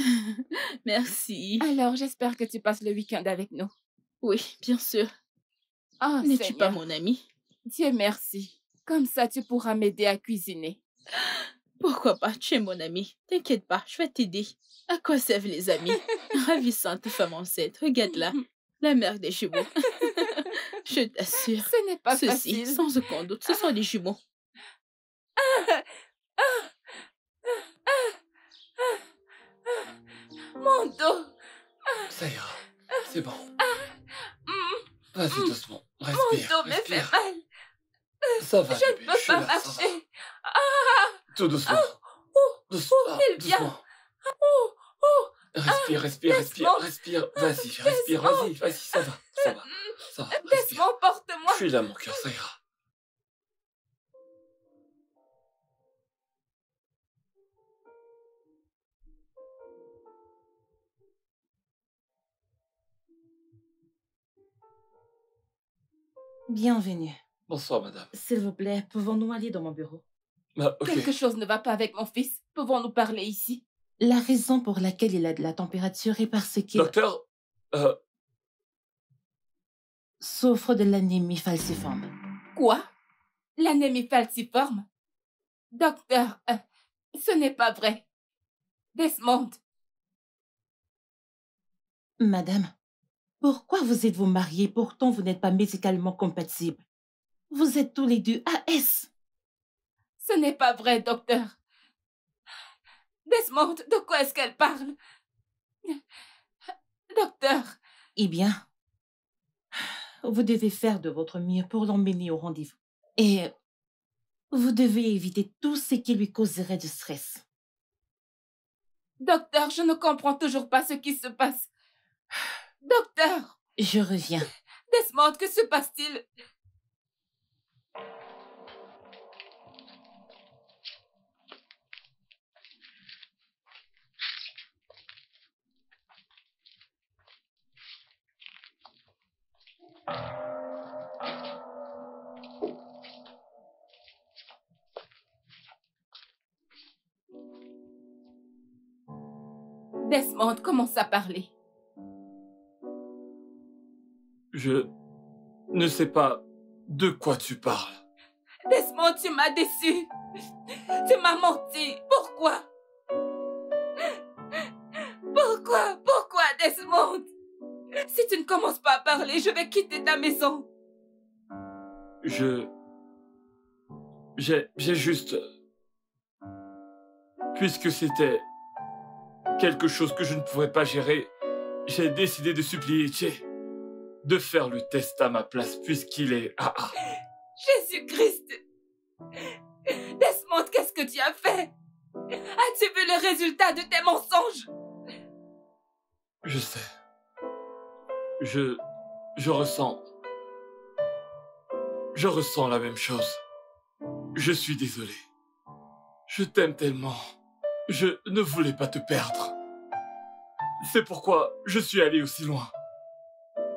Merci. Alors, j'espère que tu passes le week-end avec nous. Oui, bien sûr. Oh, n'es-tu pas mon amie? Dieu merci. Comme ça, tu pourras m'aider à cuisiner. Pourquoi pas, tu es mon amie. T'inquiète pas, je vais t'aider. À quoi servent les amis? Ravissante femme enceinte, regarde-la. La mère des jumeaux. Je t'assure. Ce n'est pas facile. Ceci, sans aucun doute, ce sont des jumeaux. Mon dos. Ça ira, c'est bon. Vas-y doucement, respire. Mon dos me fait mal. Ça va, je ne peux pas marcher. Tout doucement. Doucement, doucement. Respire, respire, respire, respire. Vas-y, respire, vas-y, vas-y, ça va, ça va, ça va. Laisse-moi, porte-moi. Je suis là, mon cœur, ça ira. Bienvenue. Bonsoir, madame. S'il vous plaît, pouvons-nous aller dans mon bureau? Bah, okay. Quelque chose ne va pas avec mon fils. Pouvons-nous parler ici? La raison pour laquelle il a de la température est parce qu'il... Docteur, souffre de l'anémie falciforme. Quoi? L'anémie falciforme? Docteur, ce n'est pas vrai. Desmond. Madame. Pourquoi vous êtes-vous mariés? Pourtant, vous n'êtes pas médicalement compatibles. Vous êtes tous les deux AS. Ce n'est pas vrai, docteur. Desmond, de quoi est-ce qu'elle parle? Docteur. Eh bien, vous devez faire de votre mieux pour l'emmener au rendez-vous. Et vous devez éviter tout ce qui lui causerait du stress. Docteur, je ne comprends toujours pas ce qui se passe. Docteur! Je reviens. Desmond, que se passe-t-il? Desmond commence à parler. Je ne sais pas de quoi tu parles. Desmond, tu m'as déçu. Tu m'as menti. Pourquoi? Pourquoi? Pourquoi, Desmond? Si tu ne commences pas à parler, je vais quitter ta maison. J'ai juste... Puisque c'était quelque chose que je ne pouvais pas gérer, j'ai décidé de supplier Etienne de faire le test à ma place, puisqu'il est AA. Jésus-Christ! Desmond, qu'est-ce que tu as fait? As-tu vu le résultat de tes mensonges? Je sais. Je ressens la même chose. Je suis désolé. Je t'aime tellement. Je ne voulais pas te perdre. C'est pourquoi je suis allé aussi loin.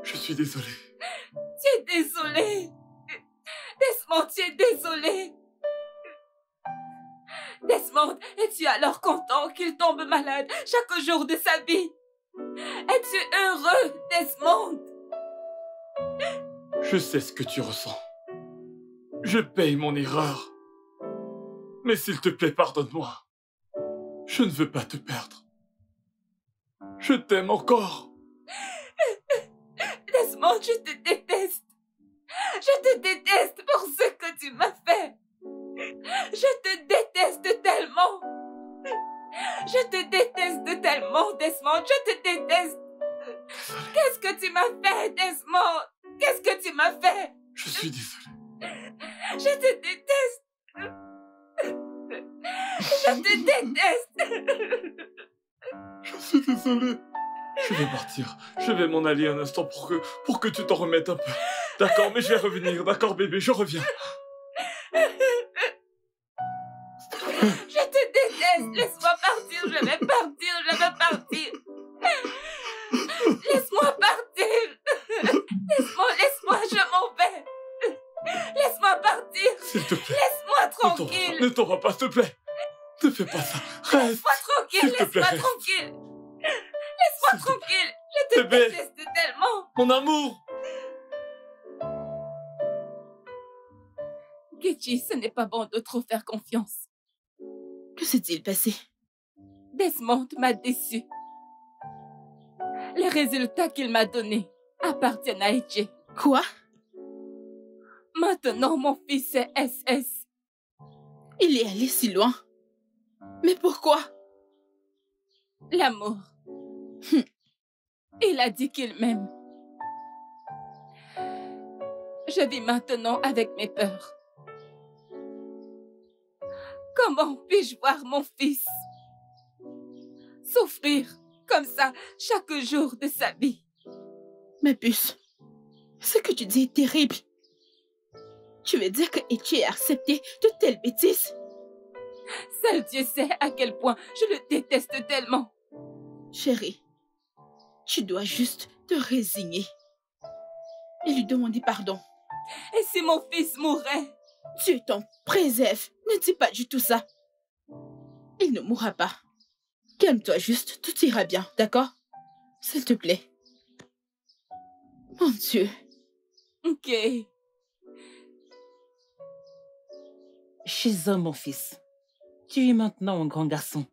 Je suis désolée. Tu es désolée. Desmond, tu es désolée. Desmond, es-tu alors content qu'il tombe malade chaque jour de sa vie? Es-tu heureux, Desmond? Je sais ce que tu ressens. Je paye mon erreur. Mais s'il te plaît, pardonne-moi. Je ne veux pas te perdre. Je t'aime encore. Desmond, je te déteste. Je te déteste pour ce que tu m'as fait. Je te déteste tellement. Je te déteste tellement, Desmond. Je te déteste. Qu'est-ce que tu m'as fait, Desmond? Qu'est-ce que tu m'as fait? Je suis désolé. Je te déteste. Je te déteste. Je suis désolé. Je vais partir. Je vais m'en aller un instant pour que tu t'en remettes un peu. D'accord, mais je vais revenir. D'accord, bébé, je reviens. Je te déteste. Laisse-moi partir. Je vais partir. Je vais partir. Laisse-moi partir. Laisse-moi, je m'en vais. Laisse-moi partir. S'il te plaît. Laisse-moi tranquille. Ne t'en vas pas, s'il te plaît. Ne fais pas ça. Reste. Laisse-moi tranquille. Laisse-moi tranquille. Laisse-moi tranquille. Je te déteste tellement. Mon amour. Nkechi, ce n'est pas bon de trop faire confiance. Que s'est-il passé? Desmond m'a déçu. Les résultats qu'il m'a donnés appartiennent à Etienne. Quoi? Maintenant, mon fils est SS. Il est allé si loin. Mais pourquoi? L'amour. Il a dit qu'il m'aime. Je vis maintenant avec mes peurs. Comment puis-je voir mon fils souffrir comme ça chaque jour de sa vie? Mais puce, ce que tu dis est terrible. Tu veux dire que Etienne a accepté de telles bêtises? Seul Dieu sait à quel point je le déteste tellement. Chérie, tu dois juste te résigner et lui demander pardon. Et si mon fils mourait? Dieu t'en préserve, ne dis pas du tout ça. Il ne mourra pas. Calme-toi juste, tout ira bien, d'accord? S'il te plaît. Mon Dieu. Ok. Chisom, mon fils, tu es maintenant un grand garçon.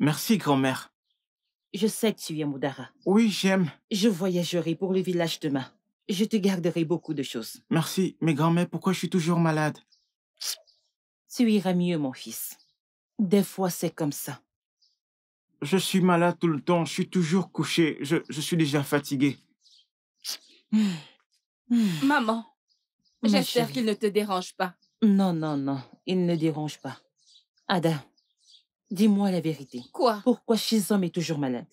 Merci, grand-mère. Je sais que tu aimes Odara. Oui, j'aime. Je voyagerai pour le village demain. Je te garderai beaucoup de choses. Merci, mais grand-mère, pourquoi je suis toujours malade? Tu iras mieux, mon fils. Des fois, c'est comme ça. Je suis malade tout le temps, je suis toujours couché. Je suis déjà fatiguée. Maman, j'espère qu'il ne te dérange pas. Non, non, non, il ne dérange pas. Ada, dis-moi la vérité. Quoi? Pourquoi Chisom est toujours malade?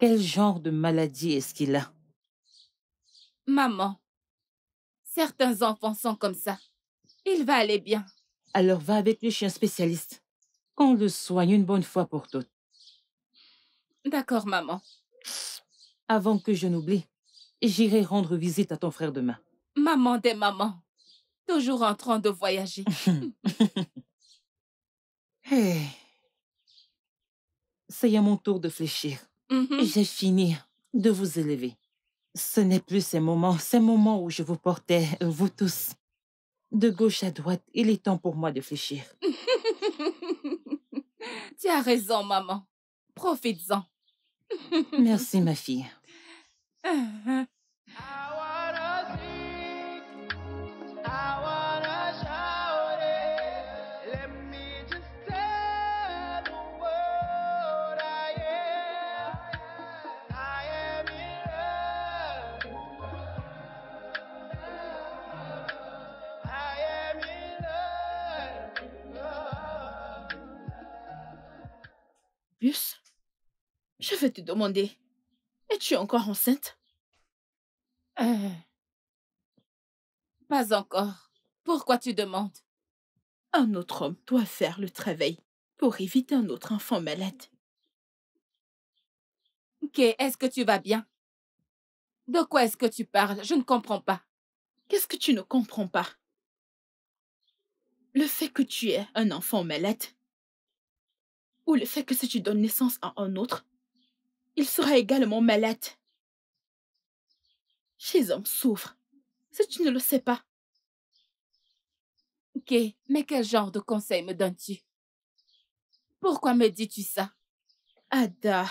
Quel genre de maladie est-ce qu'il a? Maman, certains enfants sont comme ça. Il va aller bien. Alors va avec le chien spécialiste. Qu'on le soigne une bonne fois pour toutes. D'accord, maman. Avant que je n'oublie, j'irai rendre visite à ton frère demain. Maman des mamans, toujours en train de voyager. Hey. C'est à mon tour de fléchir. J'ai fini de vous élever. Ce n'est plus ces moments où je vous portais, vous tous. De gauche à droite, il est temps pour moi de fléchir. Tu as raison, maman. Profites-en. Merci, ma fille. Je vais te demander, es-tu encore enceinte? Pas encore. Pourquoi tu demandes? Un autre homme doit faire le travail pour éviter un autre enfant malade. Ok, est-ce que tu vas bien? De quoi est-ce que tu parles? Je ne comprends pas. Qu'est-ce que tu ne comprends pas? Le fait que tu aies un enfant malade ou le fait que si tu donnes naissance à un autre, il sera également malade. Chisom souffre, si tu ne le sais pas. Ok, mais quel genre de conseil me donnes-tu? Pourquoi me dis-tu ça? Ada,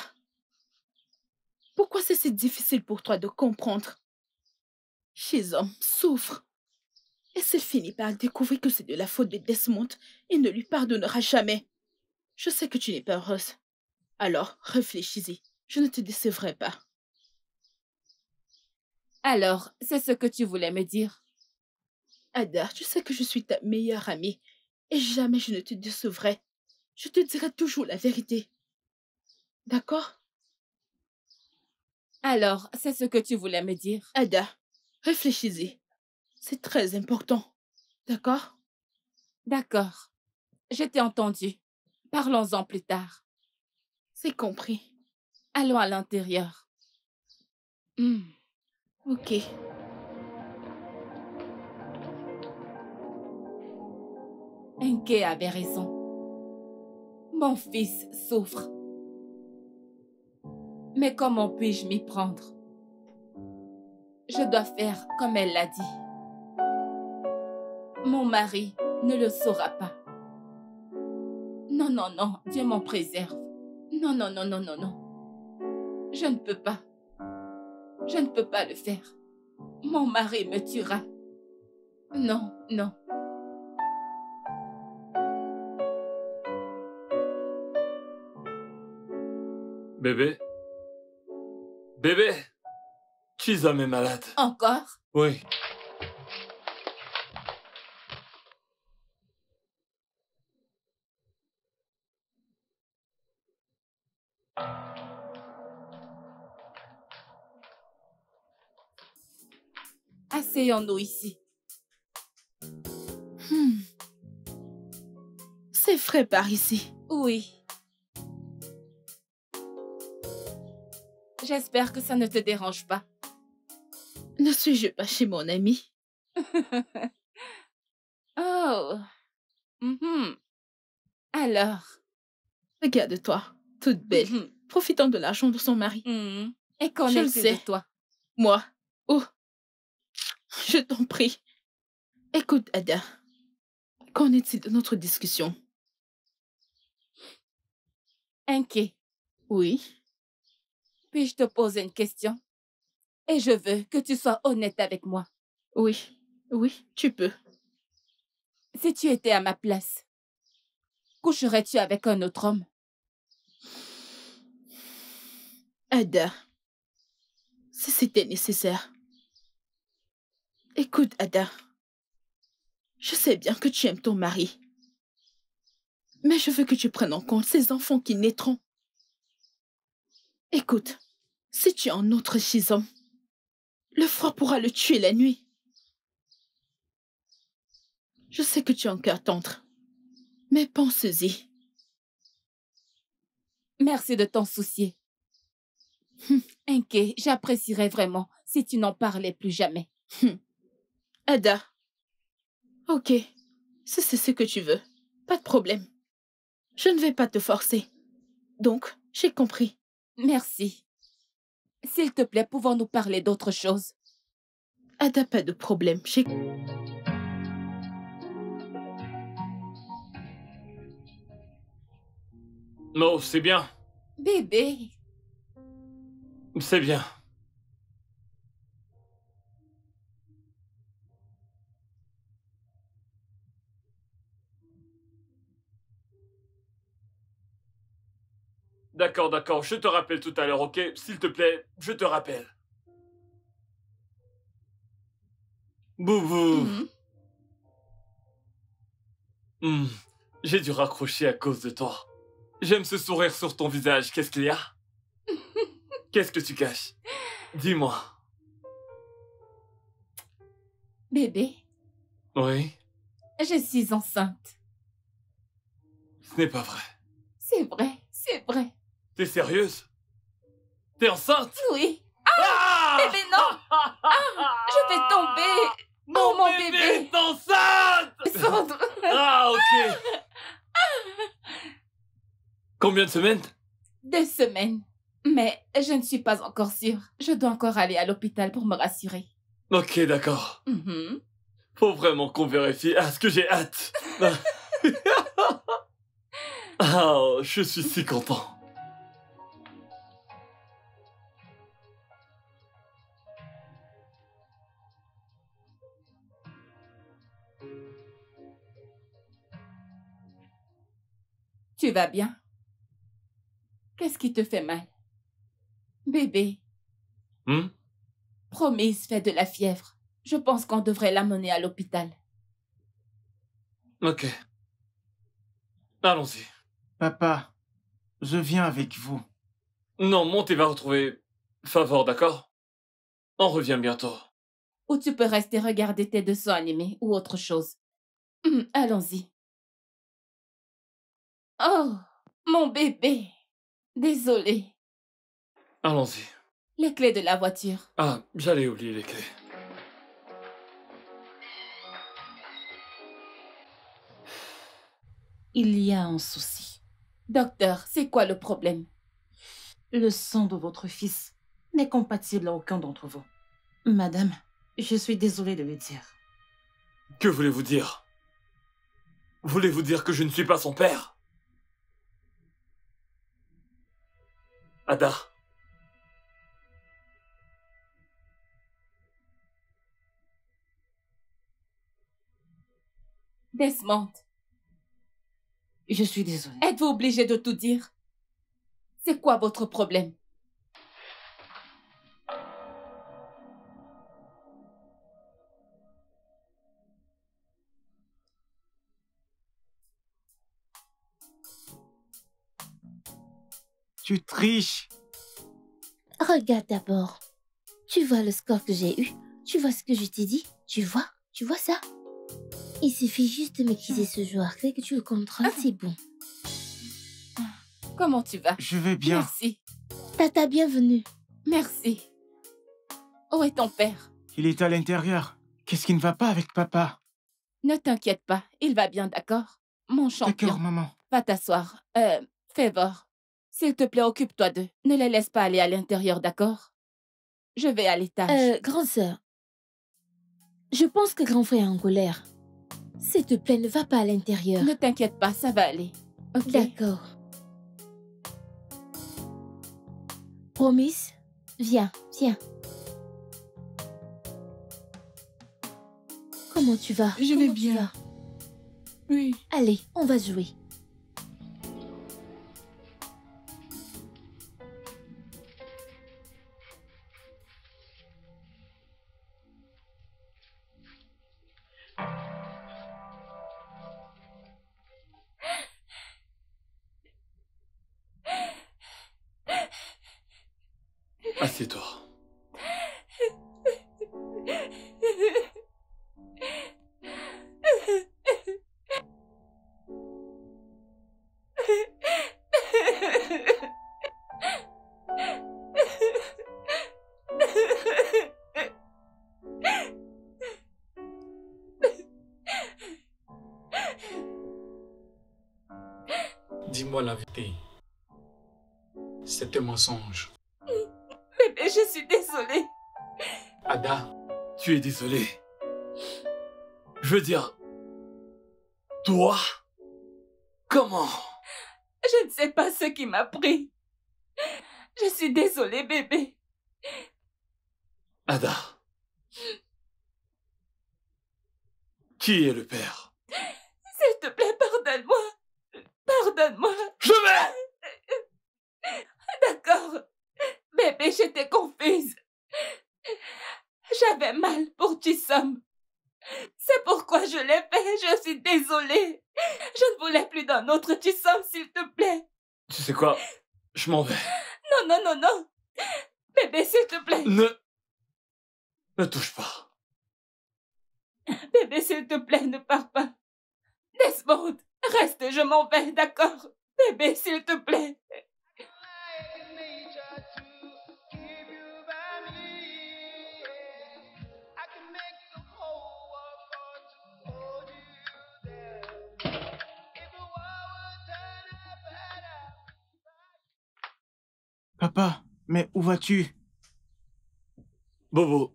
pourquoi c'est si difficile pour toi de comprendre? Chisom souffre. Et s'il finit par découvrir que c'est de la faute de Desmond, il ne lui pardonnera jamais. Je sais que tu n'es pas heureuse. Alors, réfléchis-y. Je ne te décevrai pas. Alors, c'est ce que tu voulais me dire? Ada, tu sais que je suis ta meilleure amie et jamais je ne te décevrai. Je te dirai toujours la vérité. D'accord? Alors, c'est ce que tu voulais me dire? Ada, réfléchis-y. C'est très important. D'accord? D'accord. Je t'ai entendu. Parlons-en plus tard. C'est compris. Allons à l'intérieur. Ok. Nkechi avait raison. Mon fils souffre. Mais comment puis-je m'y prendre? Je dois faire comme elle l'a dit. Mon mari ne le saura pas. Non, non, non, Dieu m'en préserve. Non, non, non, non, non, non. Je ne peux pas. Je ne peux pas le faire. Mon mari me tuera. Non, non. Bébé. Bébé. Chisom est malade. Encore? Oui. Asseyons-nous ici. C'est frais par ici. Oui. J'espère que ça ne te dérange pas. Ne suis-je pas chez mon ami? Oh. Alors. Regarde-toi, toute belle, profitant de l'argent de son mari. Et qu'en est-il de toi? Moi? Oh. Je t'en prie. Écoute, Ada, qu'en est-il de notre discussion? Nkechi. Oui? Puis-je te poser une question? Et je veux que tu sois honnête avec moi. Oui, oui, tu peux. Si tu étais à ma place, coucherais-tu avec un autre homme? Ada, si c'était nécessaire. Écoute, Ada, je sais bien que tu aimes ton mari, mais je veux que tu prennes en compte ces enfants qui naîtront. Écoute, si tu es un autre Chisom, le froid pourra le tuer la nuit. Je sais que tu as un cœur tendre, mais pense-y. Merci de t'en soucier. Nkechi, j'apprécierais vraiment si tu n'en parlais plus jamais. Ada, ok, si c'est ce que tu veux, pas de problème. Je ne vais pas te forcer. Donc, j'ai compris. Merci. S'il te plaît, pouvons-nous parler d'autre chose? Ada, pas de problème. Non, c'est bien. Bébé. C'est bien. D'accord, d'accord, je te rappelle tout à l'heure, ok? S'il te plaît, je te rappelle. Boubou. J'ai dû raccrocher à cause de toi. J'aime ce sourire sur ton visage, qu'est-ce qu'il y a? Qu'est-ce que tu caches? Dis-moi. Bébé. Oui? Je suis enceinte. Ce n'est pas vrai. C'est vrai, c'est vrai. T'es sérieuse? T'es enceinte? Oui. Ah! Bébé, non! Je vais tomber! Mon bébé est enceinte! Ok. Combien de semaines? 2 semaines. Mais je ne suis pas encore sûre. Je dois encore aller à l'hôpital pour me rassurer. Ok, d'accord. Faut vraiment qu'on vérifie. Ah, ce que j'ai hâte. Oh, je suis si content. Tu vas bien? Qu'est-ce qui te fait mal? Bébé. Promise, fais de la fièvre. Je pense qu'on devrait l'amener à l'hôpital. Ok. Allons-y. Papa, je viens avec vous. Non, monte et va retrouver Favor, d'accord? On revient bientôt. Ou tu peux rester regarder tes dessins animés ou autre chose. Allons-y. Oh, mon bébé. Désolée. Allons-y. Les clés de la voiture. Ah, j'allais oublier les clés. Il y a un souci. Docteur, c'est quoi le problème? Le sang de votre fils n'est compatible à aucun d'entre vous. Madame, je suis désolée de le dire. Que voulez-vous dire? Voulez-vous dire que je ne suis pas son père? Ada. Desmond. Je suis désolée. Êtes-vous obligé de tout dire? C'est quoi votre problème? Tu triches. Regarde d'abord. Tu vois le score que j'ai eu. Tu vois ce que je t'ai dit. Tu vois ça? Il suffit juste de maîtriser ce jeu arcade que tu le contrôles, c'est bon. Comment tu vas? Je vais bien. Merci. Tata, bienvenue. Merci. Où est ton père? Il est à l'intérieur. Qu'est-ce qui ne va pas avec papa? Ne t'inquiète pas, il va bien, d'accord? Mon champion. D'accord, maman. Va t'asseoir. Favor, s'il te plaît, occupe-toi d'eux. Ne les laisse pas aller à l'intérieur, d'accord? Je vais à l'étage. Grande sœur, je pense que grand frère est en colère. S'il te plaît, ne va pas à l'intérieur. Ne t'inquiète pas, ça va aller. Ok. D'accord. Promise, viens. Comment tu vas? Je vais bien. Oui. Allez, on va jouer. Assieds-toi. Dis-moi la vérité. C'était un mensonge. Je suis désolée. Ada, tu es désolée. Je veux dire... Toi? Comment? Je ne sais pas ce qui m'a pris. Je suis désolée, bébé. Ada. Qui est le père? S'il te plaît, pardonne-moi. Pardonne-moi. Je vais... D'accord. Bébé, j'étais confuse. J'avais mal pour Chisom. C'est pourquoi je l'ai fait, je suis désolée. Je ne voulais plus d'un autre Chisom, s'il te plaît. Tu sais quoi? Je m'en vais. Non. Bébé, s'il te plaît. Ne touche pas. Bébé, s'il te plaît, ne pars pas. Desmond, reste, je m'en vais, d'accord? Bébé, s'il te plaît. Papa, mais où vas-tu? Bobo,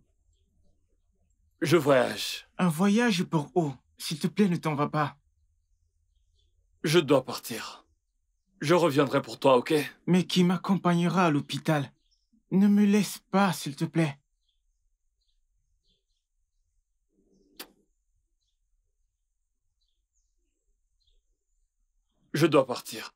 je voyage. Un voyage pour où? S'il te plaît, ne t'en va pas. Je dois partir. Je reviendrai pour toi, ok? Mais qui m'accompagnera à l'hôpital? Ne me laisse pas, s'il te plaît. Je dois partir.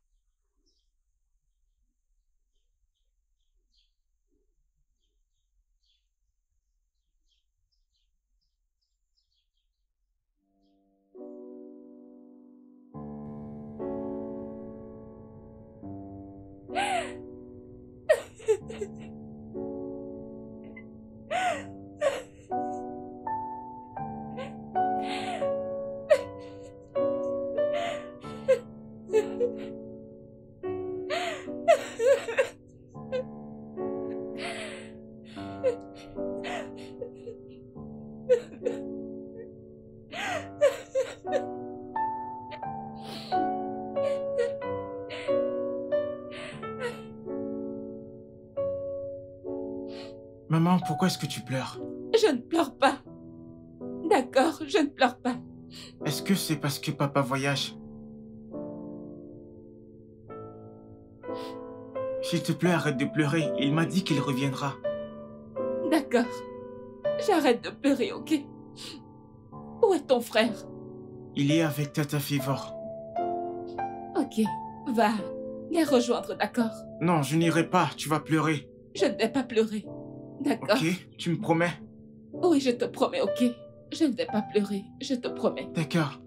Maman, pourquoi est-ce que tu pleures? Je ne pleure pas. D'accord, je ne pleure pas. Est-ce que c'est parce que papa voyage? S'il te plaît, arrête de pleurer. Il m'a dit qu'il reviendra. D'accord. J'arrête de pleurer, ok? Où est ton frère? Il est avec Tata Fivor. Ok, va les rejoindre, d'accord? Non, je n'irai pas. Tu vas pleurer. Je ne vais pas pleurer. D'accord. Ok, tu me promets? Oui, je te promets, ok. Je ne vais pas pleurer, je te promets. D'accord.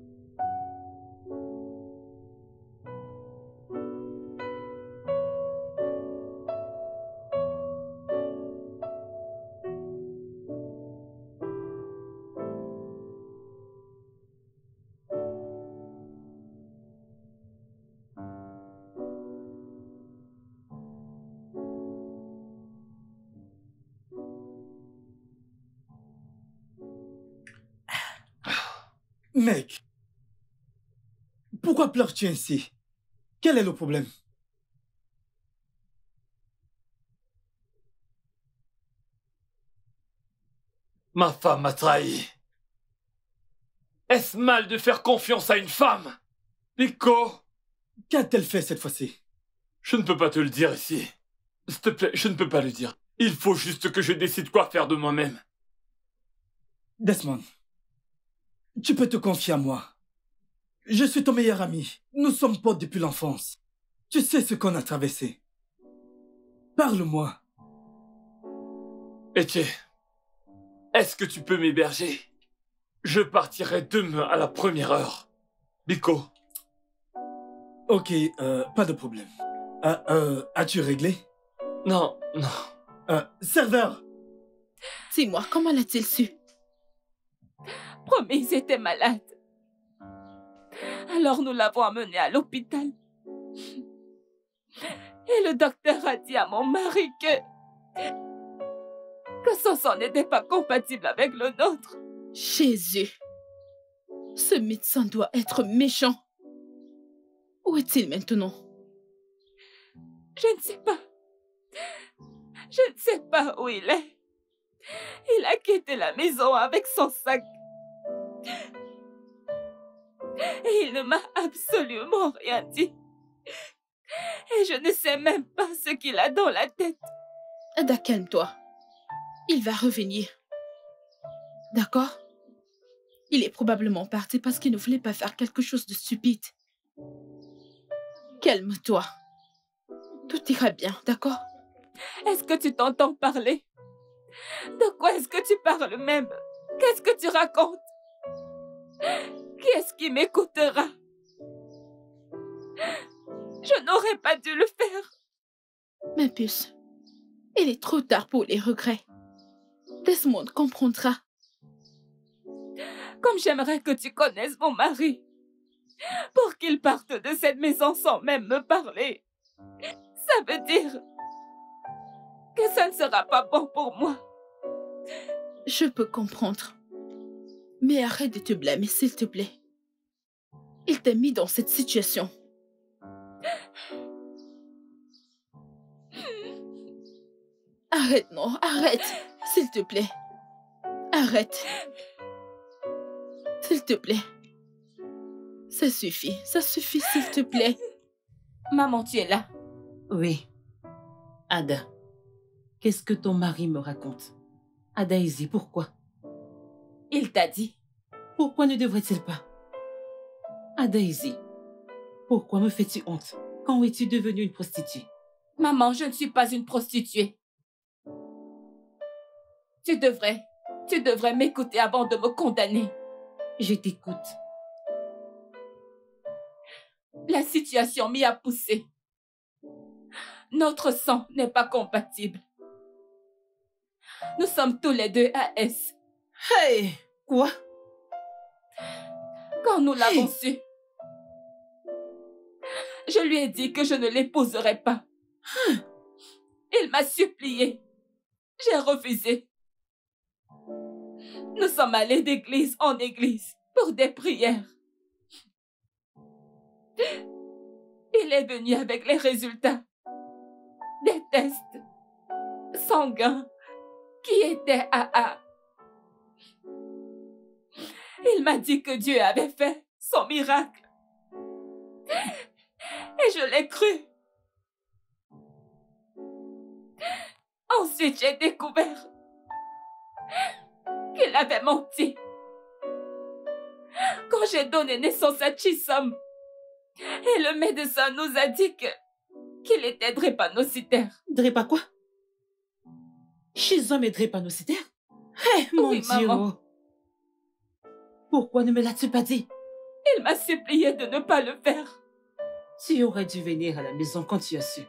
Mec, pourquoi pleures-tu ainsi? Quel est le problème? Ma femme m'a trahi. Est-ce mal de faire confiance à une femme? Pico, qu'a-t-elle fait cette fois-ci? Je ne peux pas te le dire ici. S'il te plaît, je ne peux pas le dire. Il faut juste que je décide quoi faire de moi-même. Desmond. Tu peux te confier à moi. Je suis ton meilleur ami. Nous sommes potes depuis l'enfance. Tu sais ce qu'on a traversé. Parle-moi. Etienne, est-ce que tu peux m'héberger? Je partirai demain à la première heure. Biko. Ok, pas de problème. As-tu réglé? Non, non. Serveur! Dis-moi, comment l'a-t-il su? Promis, ils étaient malades. Alors nous l'avons amené à l'hôpital. Et le docteur a dit à mon mari que son sang n'était pas compatible avec le nôtre. Jésus! Ce médecin doit être méchant. Où est-il maintenant? Je ne sais pas. Je ne sais pas où il est. Il a quitté la maison avec son sac. Et il ne m'a absolument rien dit. Et je ne sais même pas ce qu'il a dans la tête. Ada, calme-toi. Il va revenir. D'accord? Il est probablement parti parce qu'il ne voulait pas faire quelque chose de stupide. Calme-toi. Tout ira bien, d'accord? Est-ce que tu t'entends parler? De quoi est-ce que tu parles même? Qu'est-ce que tu racontes? Qui est-ce qui m'écoutera? Je n'aurais pas dû le faire. Ma puce, il est trop tard pour les regrets. Desmond comprendra. Comme j'aimerais que tu connaisses mon mari, pour qu'il parte de cette maison sans même me parler. Ça veut dire que ça ne sera pas bon pour moi. Je peux comprendre. Mais arrête de te blâmer, s'il te plaît. Il t'a mis dans cette situation. Arrête, non, arrête. S'il te plaît. Arrête. S'il te plaît. Ça suffit, s'il te plaît. Maman, tu es là? Oui. Ada, qu'est-ce que ton mari me raconte? Ada Izzy, pourquoi? Il t'a dit. Pourquoi ne devrait-il pas? Ada Izzy, pourquoi me fais-tu honte? Quand es-tu devenue une prostituée? Maman, je ne suis pas une prostituée. Tu devrais m'écouter avant de me condamner. Je t'écoute. La situation m'y a poussé. Notre sang n'est pas compatible. Nous sommes tous les deux AS. Hey! Quoi? Quand nous l'avons su, je lui ai dit que je ne l'épouserais pas. Il m'a supplié. J'ai refusé. Nous sommes allés d'église en église pour des prières. Il est venu avec les résultats des tests sanguins qui étaient AA. Il m'a dit que Dieu avait fait son miracle. Et je l'ai cru. Ensuite, j'ai découvert qu'il avait menti. Quand j'ai donné naissance à Chisom, et le médecin nous a dit qu'il était drépanocytaire. Drépa quoi? Chisom est drépanocytaire? Hey, mon oui, Dieu! Maman. Pourquoi ne me l'as-tu pas dit? Il m'a supplié de ne pas le faire. Tu aurais dû venir à la maison quand tu as su,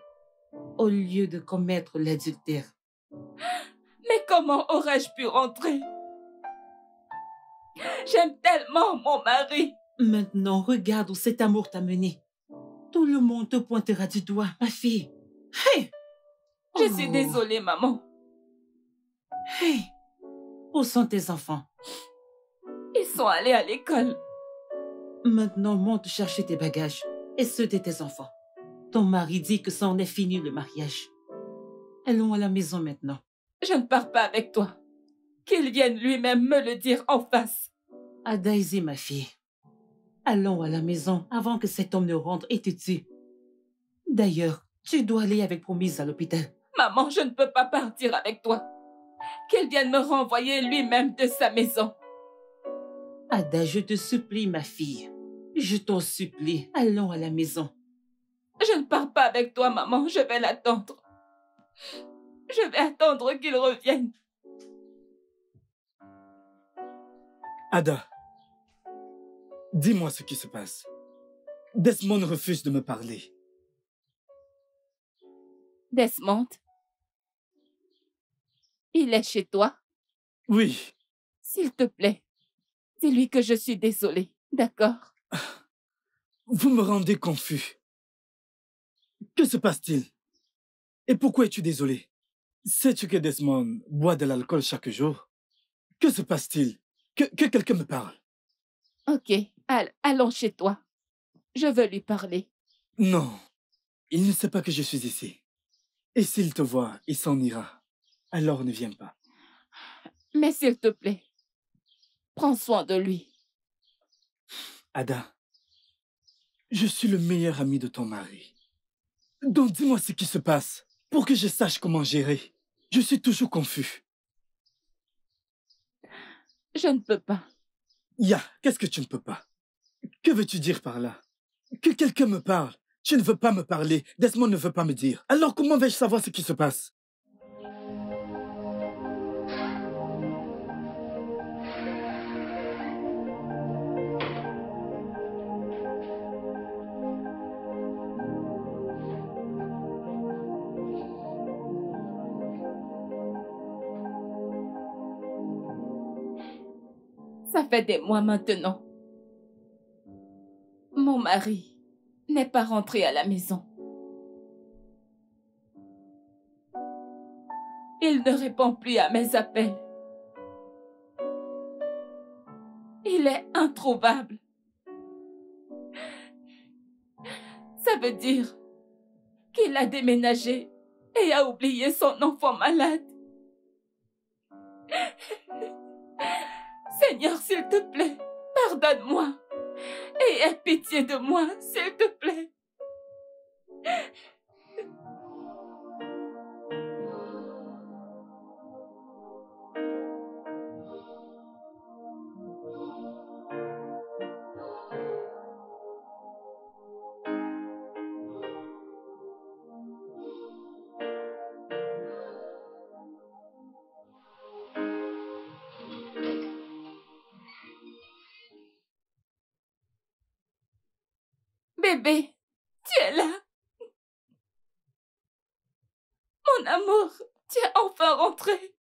au lieu de commettre l'adultère. Mais comment aurais-je pu rentrer? J'aime tellement mon mari. Maintenant, regarde où cet amour t'a mené. Tout le monde te pointera du doigt, ma fille. Hey! Je suis désolée, maman. Hey! Où sont tes enfants? Ils sont allés à l'école. Maintenant, monte chercher tes bagages et ceux de tes enfants. Ton mari dit que ça en est fini, le mariage. Allons à la maison maintenant. Je ne pars pas avec toi. Qu'il vienne lui-même me le dire en face. À Daisy, ma fille. Allons à la maison avant que cet homme ne rentre et te tue. D'ailleurs, tu dois aller avec promise à l'hôpital. Maman, je ne peux pas partir avec toi. Qu'il vienne me renvoyer lui-même de sa maison. Ada, je te supplie, ma fille. Je t'en supplie, allons à la maison. Je ne pars pas avec toi, maman. Je vais l'attendre. Je vais attendre qu'il revienne. Ada. Dis-moi ce qui se passe. Desmond refuse de me parler. Desmond? Il est chez toi? Oui. S'il te plaît, dis-lui que je suis désolée, d'accord? Vous me rendez confus. Que se passe-t-il? Et pourquoi es-tu désolée? Sais-tu que Desmond boit de l'alcool chaque jour? Que se passe-t-il? Que quelqu'un me parle. Ok, allons chez toi. Je veux lui parler. Non, il ne sait pas que je suis ici. Et s'il te voit, il s'en ira. Alors ne viens pas. Mais s'il te plaît, prends soin de lui. Ada, je suis le meilleur ami de ton mari. Donc dis-moi ce qui se passe pour que je sache comment gérer. Je suis toujours confus. Je ne peux pas. Ya, qu'est-ce que tu ne peux pas? Que veux-tu dire par là? Que quelqu'un me parle. Tu ne veux pas me parler. Desmond ne veut pas me dire. Alors comment vais-je savoir ce qui se passe? Ça fait des mois maintenant. Mon mari n'est pas rentré à la maison. Il ne répond plus à mes appels. Il est introuvable. Ça veut dire qu'il a déménagé et a oublié son enfant malade. Seigneur, s'il te plaît, pardonne-moi et aie pitié de moi, s'il te plaît. Bébé, tu es là. Mon amour, tu es enfin rentré.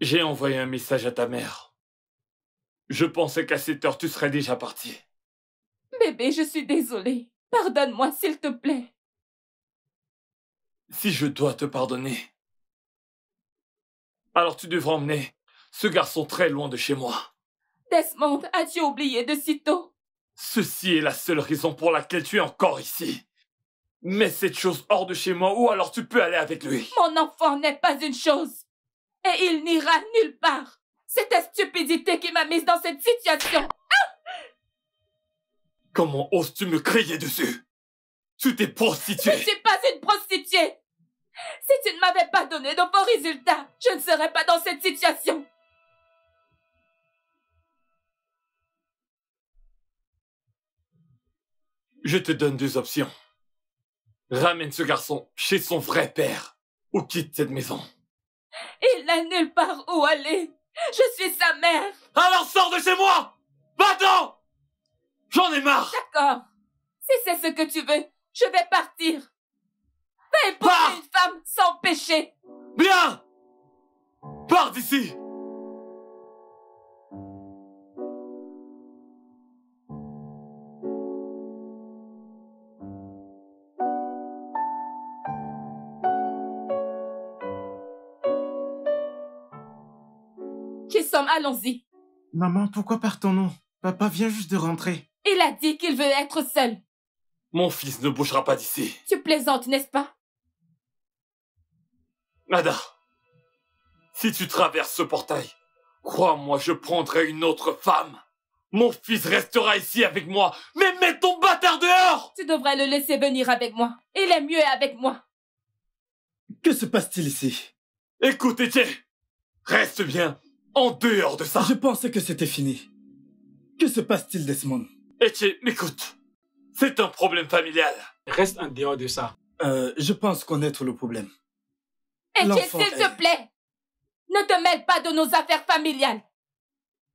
J'ai envoyé un message à ta mère. Je pensais qu'à cette heure, tu serais déjà parti. Bébé, je suis désolée. Pardonne-moi, s'il te plaît. Si je dois te pardonner, alors tu devras emmener ce garçon très loin de chez moi. Desmond, as-tu oublié de si tôt? Ceci est la seule raison pour laquelle tu es encore ici. Mets cette chose hors de chez moi ou alors tu peux aller avec lui. Mon enfant n'est pas une chose. Et il n'ira nulle part. C'est ta stupidité qui m'a mise dans cette situation. Ah! Comment oses-tu me crier dessus? Tu t'es prostituée. Je ne suis pas une prostituée. Si tu ne m'avais pas donné de bons résultats, je ne serais pas dans cette situation. Je te donne deux options. Ramène ce garçon chez son vrai père ou quitte cette maison. Il n'a nulle part où aller. Je suis sa mère. Alors sors de chez moi! Va-t'en! J'en ai marre! D'accord. Si c'est ce que tu veux, je vais partir. Va épouser une femme sans péché. Bien! Pars d'ici! Allons-y. Maman, pourquoi partons-nous? Papa vient juste de rentrer. Il a dit qu'il veut être seul. Mon fils ne bougera pas d'ici. Tu plaisantes, n'est-ce pas? Ada, si tu traverses ce portail, crois-moi, je prendrai une autre femme. Mon fils restera ici avec moi, mais mets ton bâtard dehors! Tu devrais le laisser venir avec moi. Il est mieux avec moi. Que se passe-t-il ici? Écoute, Etienne, reste bien. En dehors de ça. Je pensais que c'était fini. Que se passe-t-il, Desmond? Etienne, écoute. C'est un problème familial. Reste en dehors de ça. Je pense connaître le problème. Etienne, s'il te plaît, ne te mêle pas de nos affaires familiales.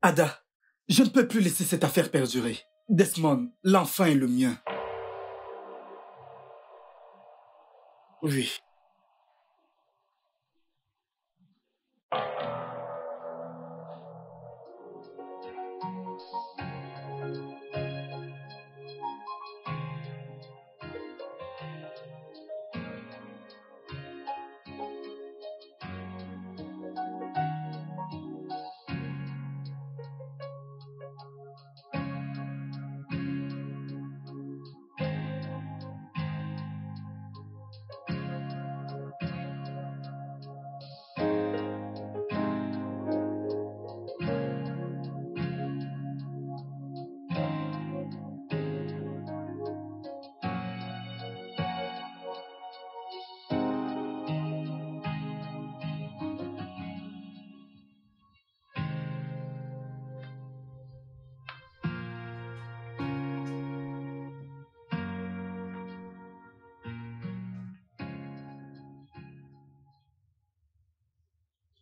Ada, je ne peux plus laisser cette affaire perdurer. Desmond, l'enfant est le mien. Oui.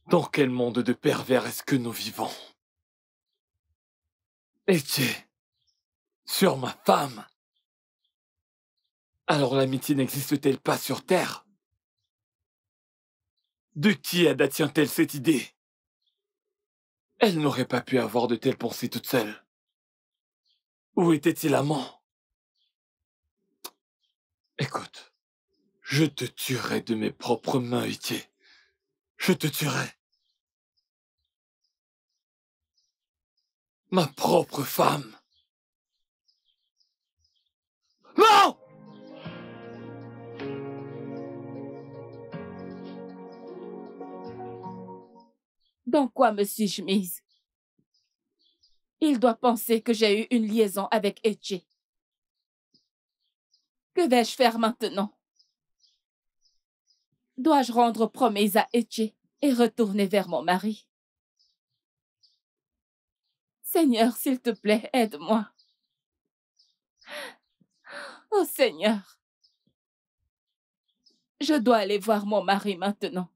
Dans quel monde de pervers est-ce que nous vivons? Etienne, sur ma femme. Alors l'amitié n'existe-t-elle pas sur Terre? De qui Ada tient-elle cette idée? Elle n'aurait pas pu avoir de telles pensées toute seule. Où était-il amant? Écoute, je te tuerai de mes propres mains, Etienne. Je te tuerai. Ma propre femme. Non! Dans quoi me suis-je mise? Il doit penser que j'ai eu une liaison avec Etienne. Que vais-je faire maintenant? Dois-je rendre promesse à Etienne et retourner vers mon mari? Seigneur, s'il te plaît, aide-moi. Oh Seigneur, je dois aller voir mon mari maintenant.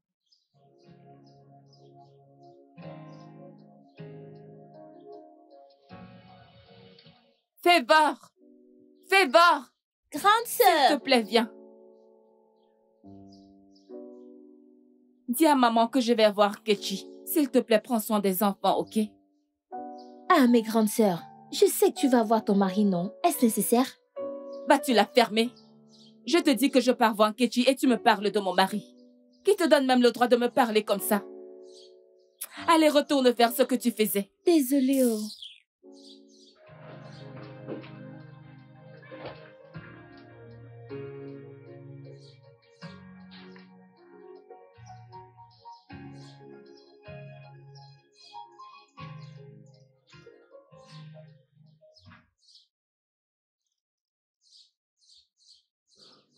Fais bord! Fais bord! Grande sœur! S'il te plaît, viens. Dis à maman que je vais voir Nkechi. S'il te plaît, prends soin des enfants, ok? Ah, mes grandes sœurs, je sais que tu vas voir ton mari, non? Est-ce nécessaire? Vas-tu la fermer? Je te dis que je pars voir Nkechi et tu me parles de mon mari. Qui te donne même le droit de me parler comme ça? Allez, retourne faire ce que tu faisais. Désolée, oh.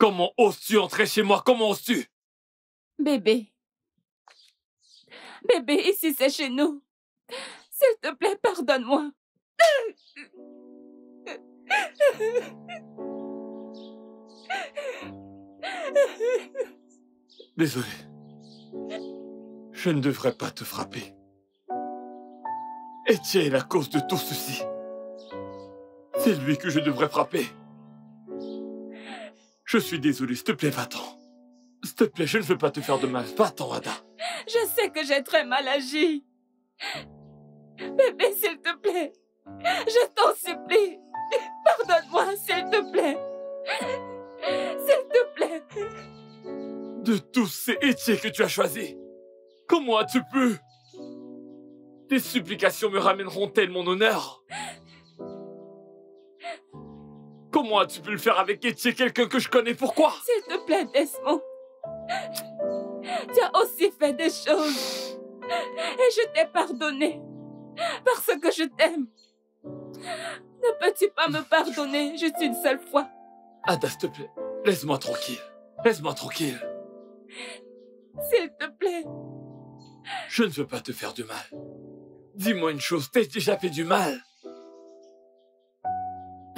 Comment oses-tu entrer chez moi? Comment oses-tu? Bébé. Bébé, ici c'est chez nous. S'il te plaît, pardonne-moi. Désolé. Je ne devrais pas te frapper. Etienne est la cause de tout ceci. C'est lui que je devrais frapper. Je suis désolée, s'il te plaît, va-t'en. S'il te plaît, je ne veux pas te faire de mal. Va-t'en, Ada. Je sais que j'ai très mal agi. Bébé, s'il te plaît, je t'en supplie. Pardonne-moi, s'il te plaît. S'il te plaît. De tous ces étiers que tu as choisis, comment as-tu pu? Tes supplications me ramèneront-elles mon honneur? Comment as-tu pu le faire avec Etienne, quelqu'un que je connais? Pourquoi? S'il te plaît, Desmond. Tu as aussi fait des choses. Et je t'ai pardonné. Parce que je t'aime. Ne peux-tu pas me pardonner juste une seule fois? Ada, s'il te plaît, laisse-moi tranquille. Laisse-moi tranquille. S'il te plaît. Je ne veux pas te faire du mal. Dis-moi une chose, t'es déjà fait du mal?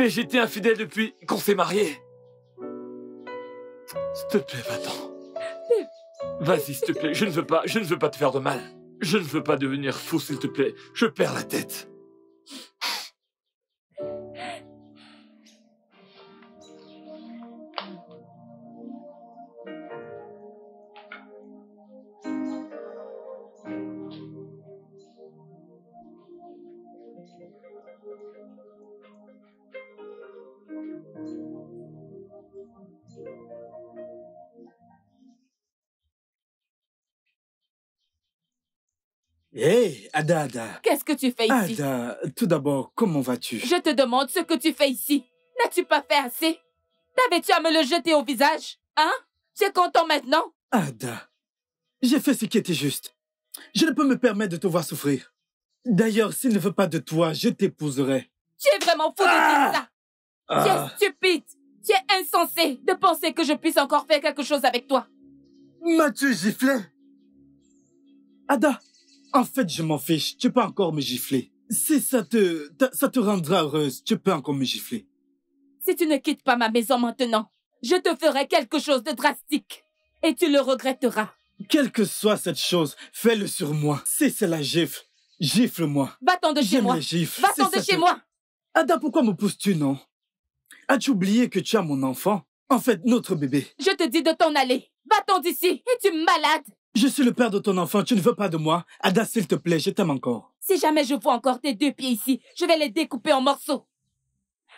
J'étais infidèle depuis qu'on s'est mariés. S'il te plaît, va-t'en. Vas-y, s'il te plaît. Je ne veux pas te faire de mal. Je ne veux pas devenir fou, s'il te plaît. Je perds la tête. Hé, Ada, Ada. Qu'est-ce que tu fais ici? Ada, tout d'abord, comment vas-tu? Je te demande ce que tu fais ici. N'as-tu pas fait assez? T'avais-tu à me le jeter au visage? Hein? Tu es content maintenant? Ada, j'ai fait ce qui était juste. Je ne peux me permettre de te voir souffrir. D'ailleurs, s'il ne veut pas de toi, je t'épouserai. Tu es vraiment fou de dire ça. Tu es stupide. Tu es insensé de penser que je puisse encore faire quelque chose avec toi. M'as-tu giflé? Ada. En fait, je m'en fiche. Tu peux encore me gifler. Si ça te rendra heureuse, tu peux encore me gifler. Si tu ne quittes pas ma maison maintenant, je te ferai quelque chose de drastique. Et tu le regretteras. Quelle que soit cette chose, fais-le sur moi. Si c'est la gifle, gifle-moi. Va-t'en de chez moi. Va-t'en de chez moi. Ada, pourquoi me pousses-tu, non? As-tu oublié que tu as mon enfant? En fait, notre bébé. Je te dis de t'en aller. Va-t'en d'ici. Es-tu malade? Je suis le père de ton enfant, tu ne veux pas de moi? Ada, s'il te plaît, je t'aime encore. Si jamais je vois encore tes deux pieds ici, je vais les découper en morceaux.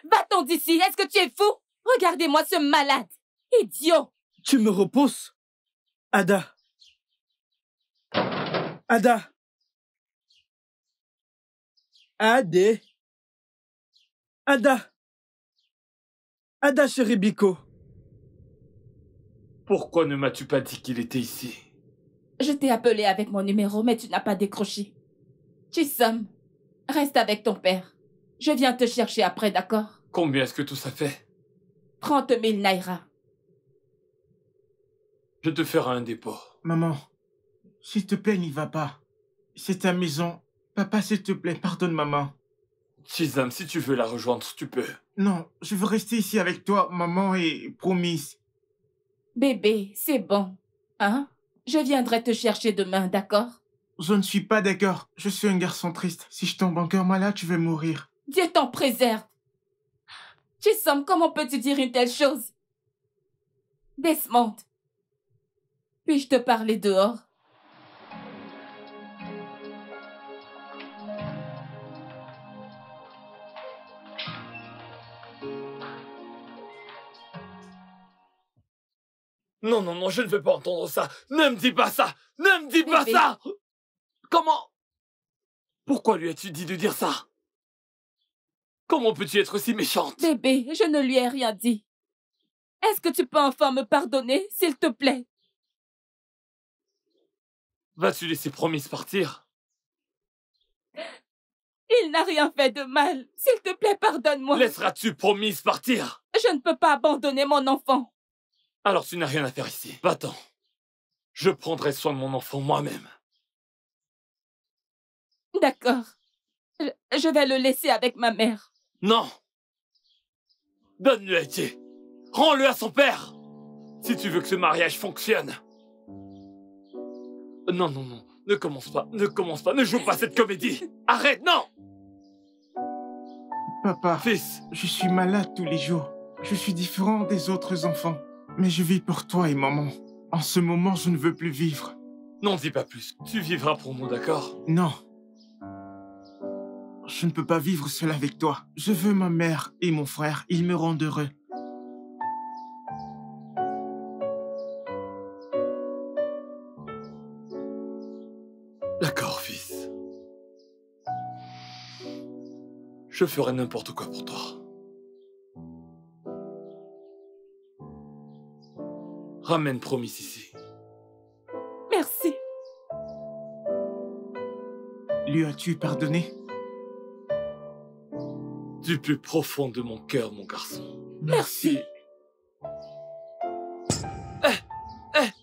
Va-t'en d'ici, est-ce que tu es fou? Regardez-moi ce malade, idiot. Tu me repousses? Ada. Ada. Adé. Ada. Ada, chérie Biko. Pourquoi ne m'as-tu pas dit qu'il était ici? Je t'ai appelé avec mon numéro, mais tu n'as pas décroché. Chisom, reste avec ton père. Je viens te chercher après, d'accord? Combien est-ce que tout ça fait? 30 000 Naira. Je te ferai un dépôt. Maman, s'il te plaît, n'y va pas. C'est ta maison. Papa, s'il te plaît, pardonne maman. Chisom, si tu veux la rejoindre, tu peux. Non, je veux rester ici avec toi, maman, et promise. Bébé, c'est bon. Hein? Je viendrai te chercher demain, d'accord? Je ne suis pas d'accord. Je suis un garçon triste. Si je tombe en cœur malade, je vais mourir. Dieu t'en préserve. Chisom, comment peux-tu dire une telle chose? Desmond, puis-je te parler dehors? Non, non, non, je ne veux pas entendre ça. Ne me dis pas ça. Ne me dis pas ça. Comment? Pourquoi lui as-tu dit de dire ça? Comment peux-tu être si méchante? Bébé, je ne lui ai rien dit. Est-ce que tu peux enfin me pardonner, s'il te plaît? Vas-tu laisser Promise partir? Il n'a rien fait de mal. S'il te plaît, pardonne-moi. Laisseras-tu Promise partir? Je ne peux pas abandonner mon enfant. Alors tu n'as rien à faire ici. Va-t'en. Je prendrai soin de mon enfant moi-même. D'accord. Je vais le laisser avec ma mère. Non. Donne-le à Dieu. Rends-le à son père. Si tu veux que ce mariage fonctionne. Non, non, non. Ne commence pas. Ne commence pas. Ne joue pas cette comédie. Arrête, non. Papa. Fils. Je suis malade tous les jours. Je suis différent des autres enfants. Mais je vis pour toi et maman. En ce moment, je ne veux plus vivre. N'en dis pas plus. Tu vivras pour nous, d'accord? Non. Je ne peux pas vivre seul avec toi. Je veux ma mère et mon frère. Ils me rendent heureux. D'accord, fils. Je ferai n'importe quoi pour toi. Ramène Promise ici. Merci. Lui as-tu pardonné? Du plus profond de mon cœur, mon garçon. Merci.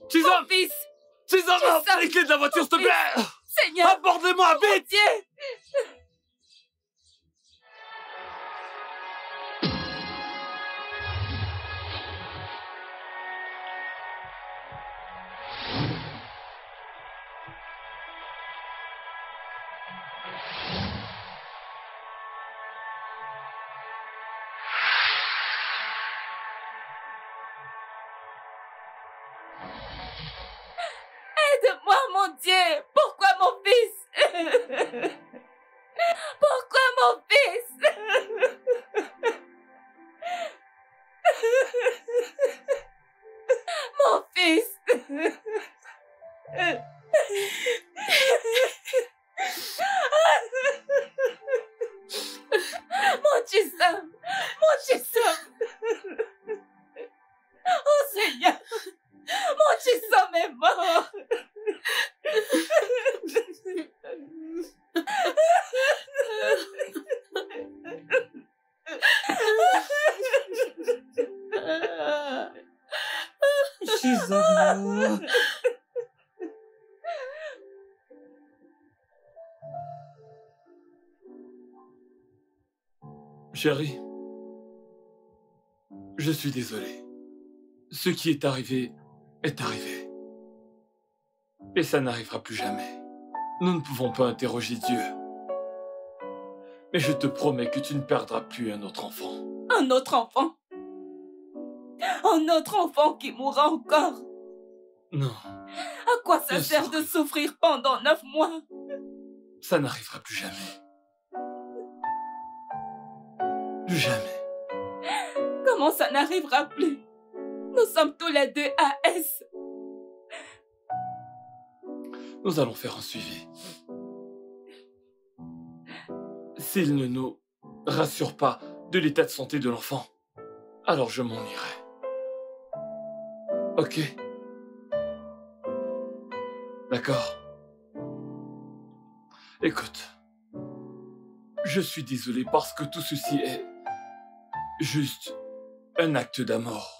Chisom! Mon fils! Chisom! Les clés de la voiture, s'il te plaît! Seigneur! Abordez-moi, vite! Chérie, je suis désolé. Ce qui est arrivé. Et ça n'arrivera plus jamais. Nous ne pouvons pas interroger Dieu. Mais je te promets que tu ne perdras plus un autre enfant. Un autre enfant? Un autre enfant qui mourra encore? Non. À quoi ça sert de souffrir pendant 9 mois? Ça n'arrivera plus jamais. Jamais. Comment ça n'arrivera plus? Nous sommes tous les deux AS. Nous allons faire un suivi. S'il ne nous rassure pas de l'état de santé de l'enfant, alors je m'en irai. Ok? D'accord. Écoute, je suis désolé parce que tout ceci est juste un acte d'amour.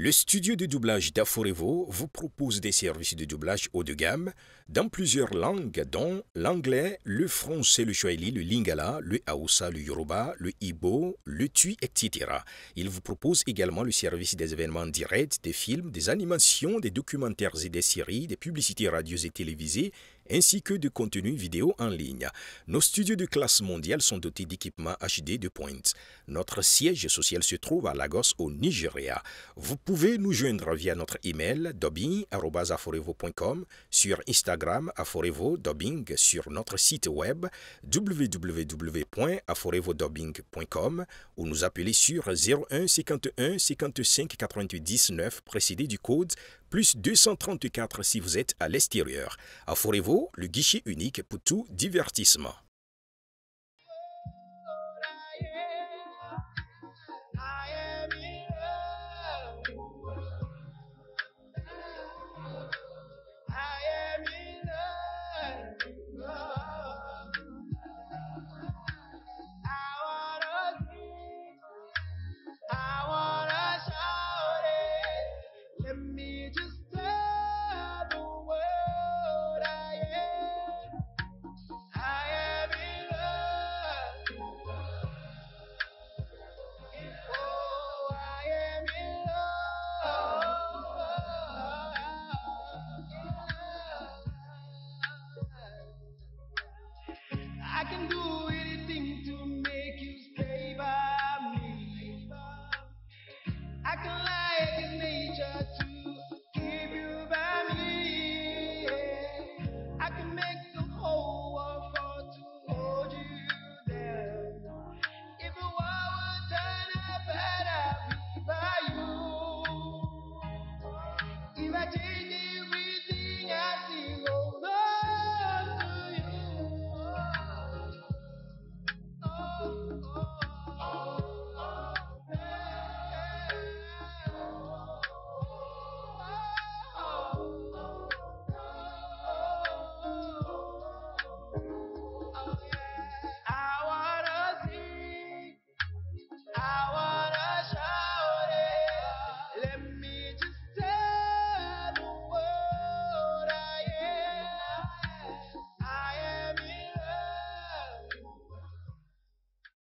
Le studio de doublage d'Aforevo vous propose des services de doublage haut de gamme dans plusieurs langues dont l'anglais, le français, le swahili, le lingala, le hausa, le yoruba, le igbo, le tui, etc. Il vous propose également le service des événements directs, des films, des animations, des documentaires et des séries, des publicités radios et télévisées, ainsi que de contenu vidéo en ligne. Nos studios de classe mondiale sont dotés d'équipements HD de pointe. Notre siège social se trouve à Lagos, au Nigeria. Vous pouvez nous joindre via notre email dobbing@aforevo.com, sur Instagram aforevo-dobbing, sur notre site web www.aforevo-dobbing.com ou nous appeler sur 01 51 55 99 précédé du code +234 si vous êtes à l'extérieur. Aforevo, le guichet unique pour tout divertissement.